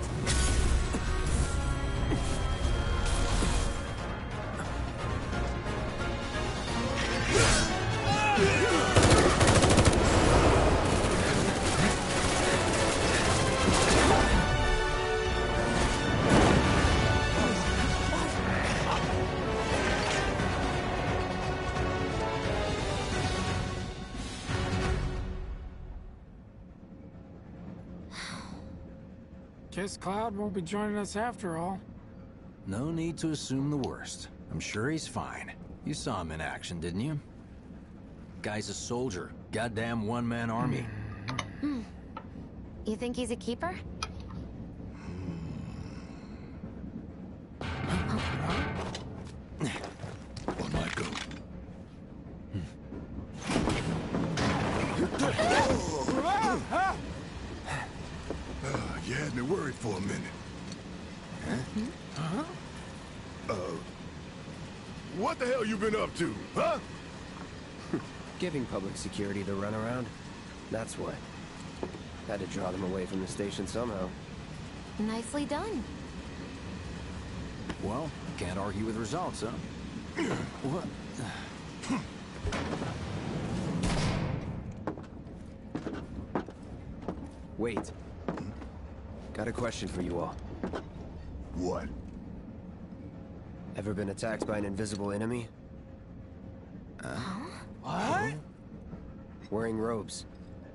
Guess Cloud won't be joining us after all. No need to assume the worst. I'm sure he's fine. You saw him in action, didn't you? Guy's a soldier. Goddamn one-man army. You think he's a keeper? Or Mako. You had me worried for a minute. What the hell you been up to, huh? Giving public security the runaround. That's what. Had to draw them away from the station somehow. Nicely done. Well, can't argue with results, huh? What? Wait. Got a question for you all. What? Ever been attacked by an invisible enemy? What? Wearing robes.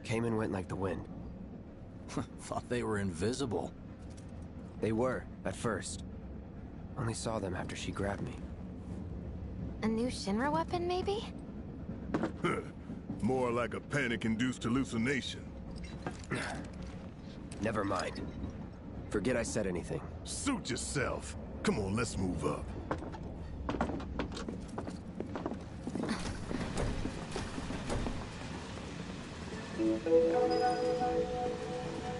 Came and went like the wind. Thought they were invisible. They were, at first. Only saw them after she grabbed me. A new Shinra weapon, maybe? More like a panic-induced hallucination. Never mind. Forget I said anything. Suit yourself. Come on, let's move up. A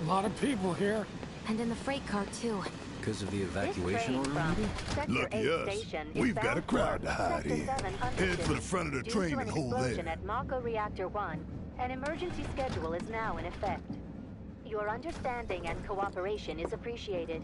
lot of people here. And in the freight car, too. Because of the evacuation order? Lucky us. We've got a crowd to hide in. Head for the front of the train and hold there. At Mako Reactor 1, an emergency schedule is now in effect. Your understanding and cooperation is appreciated.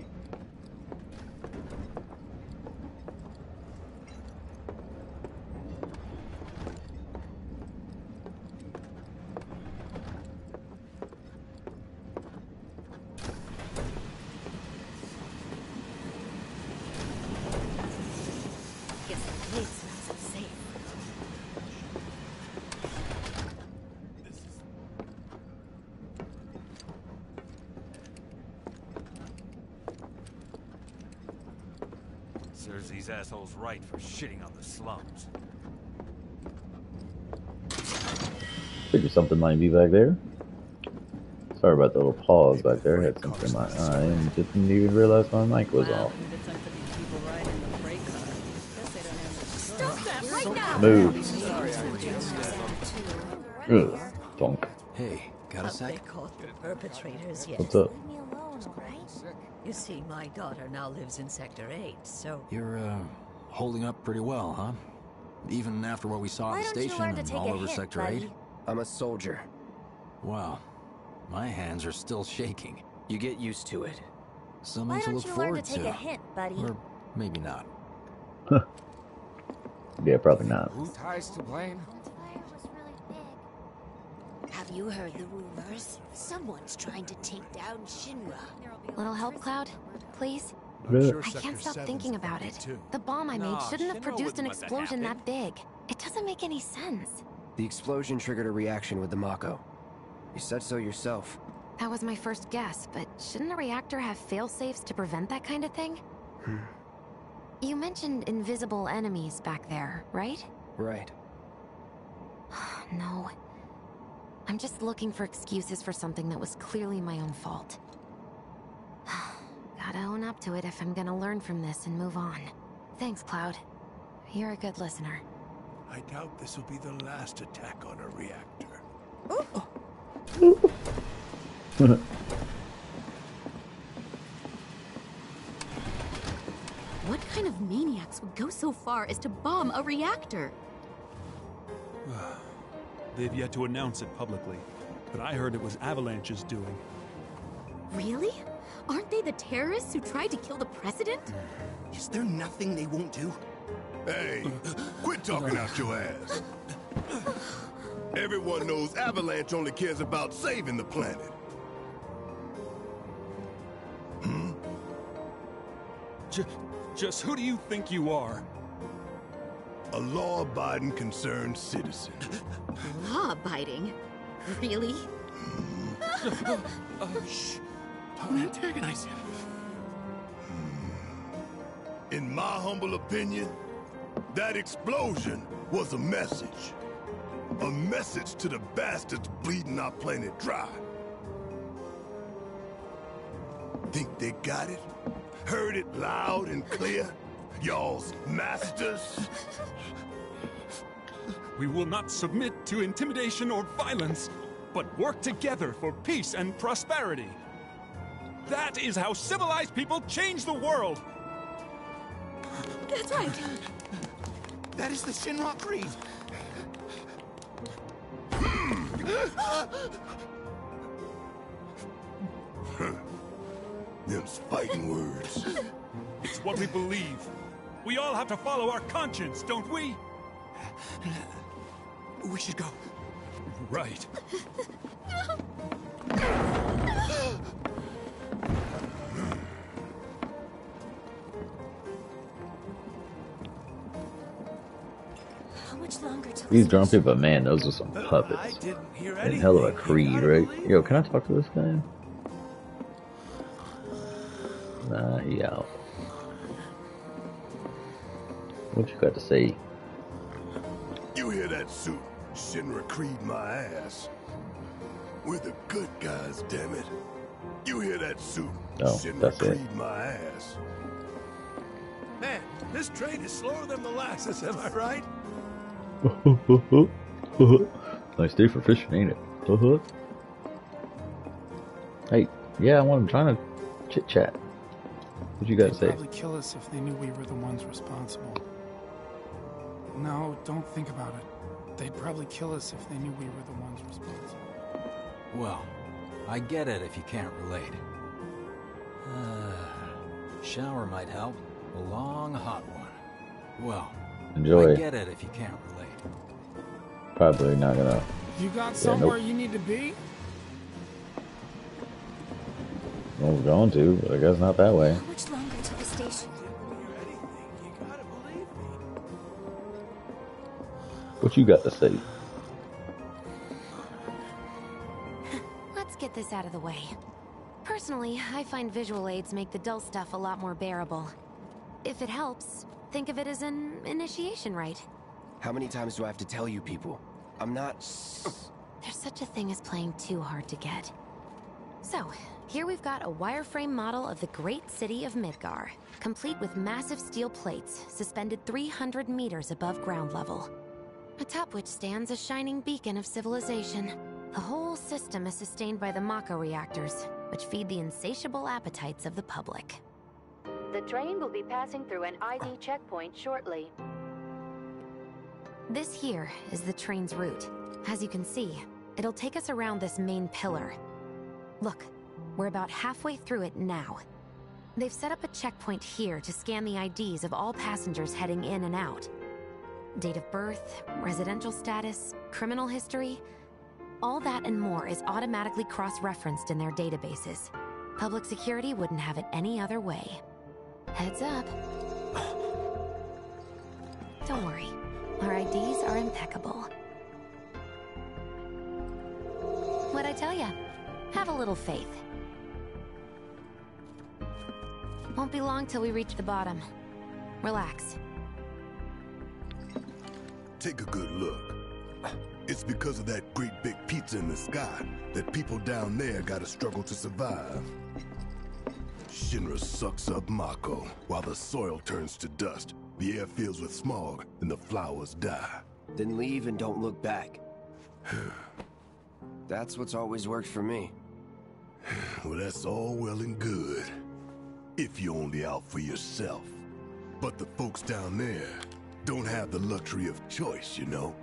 Serves these assholes right for shitting on the slums. Figure something might be back there. Sorry about the little pause back there. I had something in my eye and didn't even realize my mic was off. Stop that right now! Move. Donk. Hey, got a sec? Perpetrators yet. What's up? You see, my daughter now lives in Sector 8, so... You're, holding up pretty well, huh? Even after what we saw at the station and all over Sector 8? I'm a soldier. Wow. My hands are still shaking. You get used to it. Something to look forward to. Why don't you learn to take a hint, buddy? Or maybe not. Yeah, probably not. Who ties to blame? Have you heard the rumors? Someone's trying to take down Shinra. Little help, Cloud? Please? Sure I can't stop thinking about it. The bomb I made shouldn't have produced an explosion that big. It doesn't make any sense. The explosion triggered a reaction with the Mako. You said so yourself. That was my first guess, but shouldn't a reactor have fail-safes to prevent that kind of thing? You mentioned invisible enemies back there, right? Right. No. I'm just looking for excuses for something that was clearly my own fault. Gotta own up to it if I'm gonna learn from this and move on. Thanks, Cloud. You're a good listener. I doubt this will be the last attack on a reactor. Ooh. What kind of maniacs would go so far as to bomb a reactor? They've yet to announce it publicly, but I heard it was Avalanche's doing. Really? Aren't they the terrorists who tried to kill the president? Is there nothing they won't do? Hey, quit talking out your ass. Everyone knows Avalanche only cares about saving the planet. Just who do you think you are? A law-abiding, concerned citizen. Law-abiding? Really? Shh. Don't antagonize him. In my humble opinion, that explosion was a message. A message to the bastards bleeding our planet dry. Think they got it? Heard it loud and clear? Y'all's masters? We will not submit to intimidation or violence, but work together for peace and prosperity. That is how civilized people change the world! That's right. That is the Shinra creed. Them's fighting words. It's what we believe. We all have to follow our conscience, don't we? We should go. Right. No. He's grumpy, but man, those are some puppets. And hell of a creed, right? Yo, can I talk to this guy? Nah, he out. What you got to say? You hear that, suit? Shinra creed my ass. We're the good guys, damn it. You hear that, suit? Oh, Shinra creed my ass. Man, this train is slower than molasses, am I right? Nice day for fishing, ain't it? Hey, yeah, I'm trying to chit chat. What you guys say? They'd probably kill us if they knew we were the ones responsible. No, don't think about it. They'd probably kill us if they knew we were the ones responsible. Well, I get it if you can't relate. Shower might help. A long hot one. Well, enjoy. I get it if you can't relate. Probably not gonna. You got somewhere you need to be? Well, we're going to, but I guess not that way. How much longer to the station? You gotta believe me. What you got to say? Let's get this out of the way. Personally, I find visual aids make the dull stuff a lot more bearable. If it helps, think of it as an initiation rite. How many times do I have to tell you people? I'm not... There's such a thing as playing too hard to get. So, here we've got a wireframe model of the great city of Midgar, complete with massive steel plates suspended 300 meters above ground level, atop which stands a shining beacon of civilization. The whole system is sustained by the Mako reactors, which feed the insatiable appetites of the public. The train will be passing through an ID checkpoint shortly. This here is the train's route. As you can see, it'll take us around this main pillar. Look, we're about halfway through it now. They've set up a checkpoint here to scan the IDs of all passengers heading in and out. Date of birth, residential status, criminal history, all that and more is automatically cross-referenced in their databases. Public security wouldn't have it any other way. Heads up. Don't worry, our IDs are impeccable. What'd I tell ya? Have a little faith. Won't be long till we reach the bottom. Relax. Take a good look. It's because of that great big pizza in the sky that people down there gotta struggle to survive. Shinra sucks up Mako while the soil turns to dust, the air fills with smog, and the flowers die. Then leave and don't look back. That's what's always worked for me. Well, that's all well and good, if you're only out for yourself. But the folks down there don't have the luxury of choice, you know?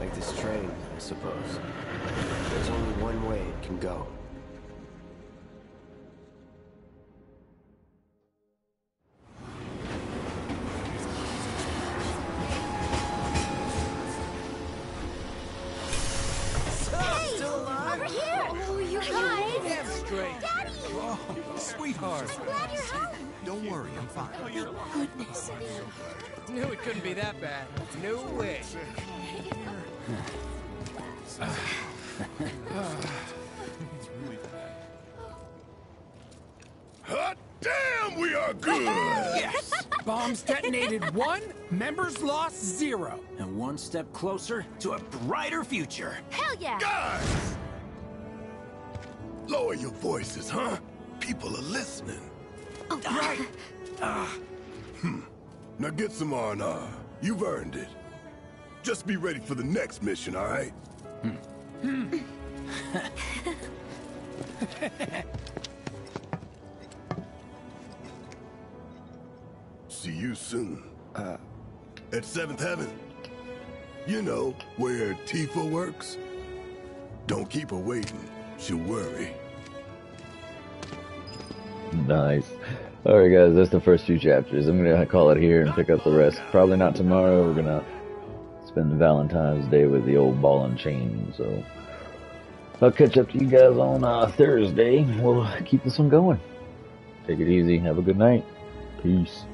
Like this train, I suppose. There's only one way it can go. No way. Hot damn, we are good. Yes. Bombs detonated 1, members lost 0. And one step closer to a brighter future. Hell yeah. Guys, lower your voices, huh? People are listening. Oh, right. Now get some R&R. You've earned it. Just be ready for the next mission, all right? See you soon. At Seventh Heaven. You know, where Tifa works. Don't keep her waiting. She'll worry. Nice. Alright guys, that's the first few chapters. I'm gonna call it here and pick up the rest. Probably not tomorrow. We're gonna spend Valentine's Day with the old ball and chain, so I'll catch up to you guys on Thursday. We'll keep this one going. Take it easy. Have a good night. Peace.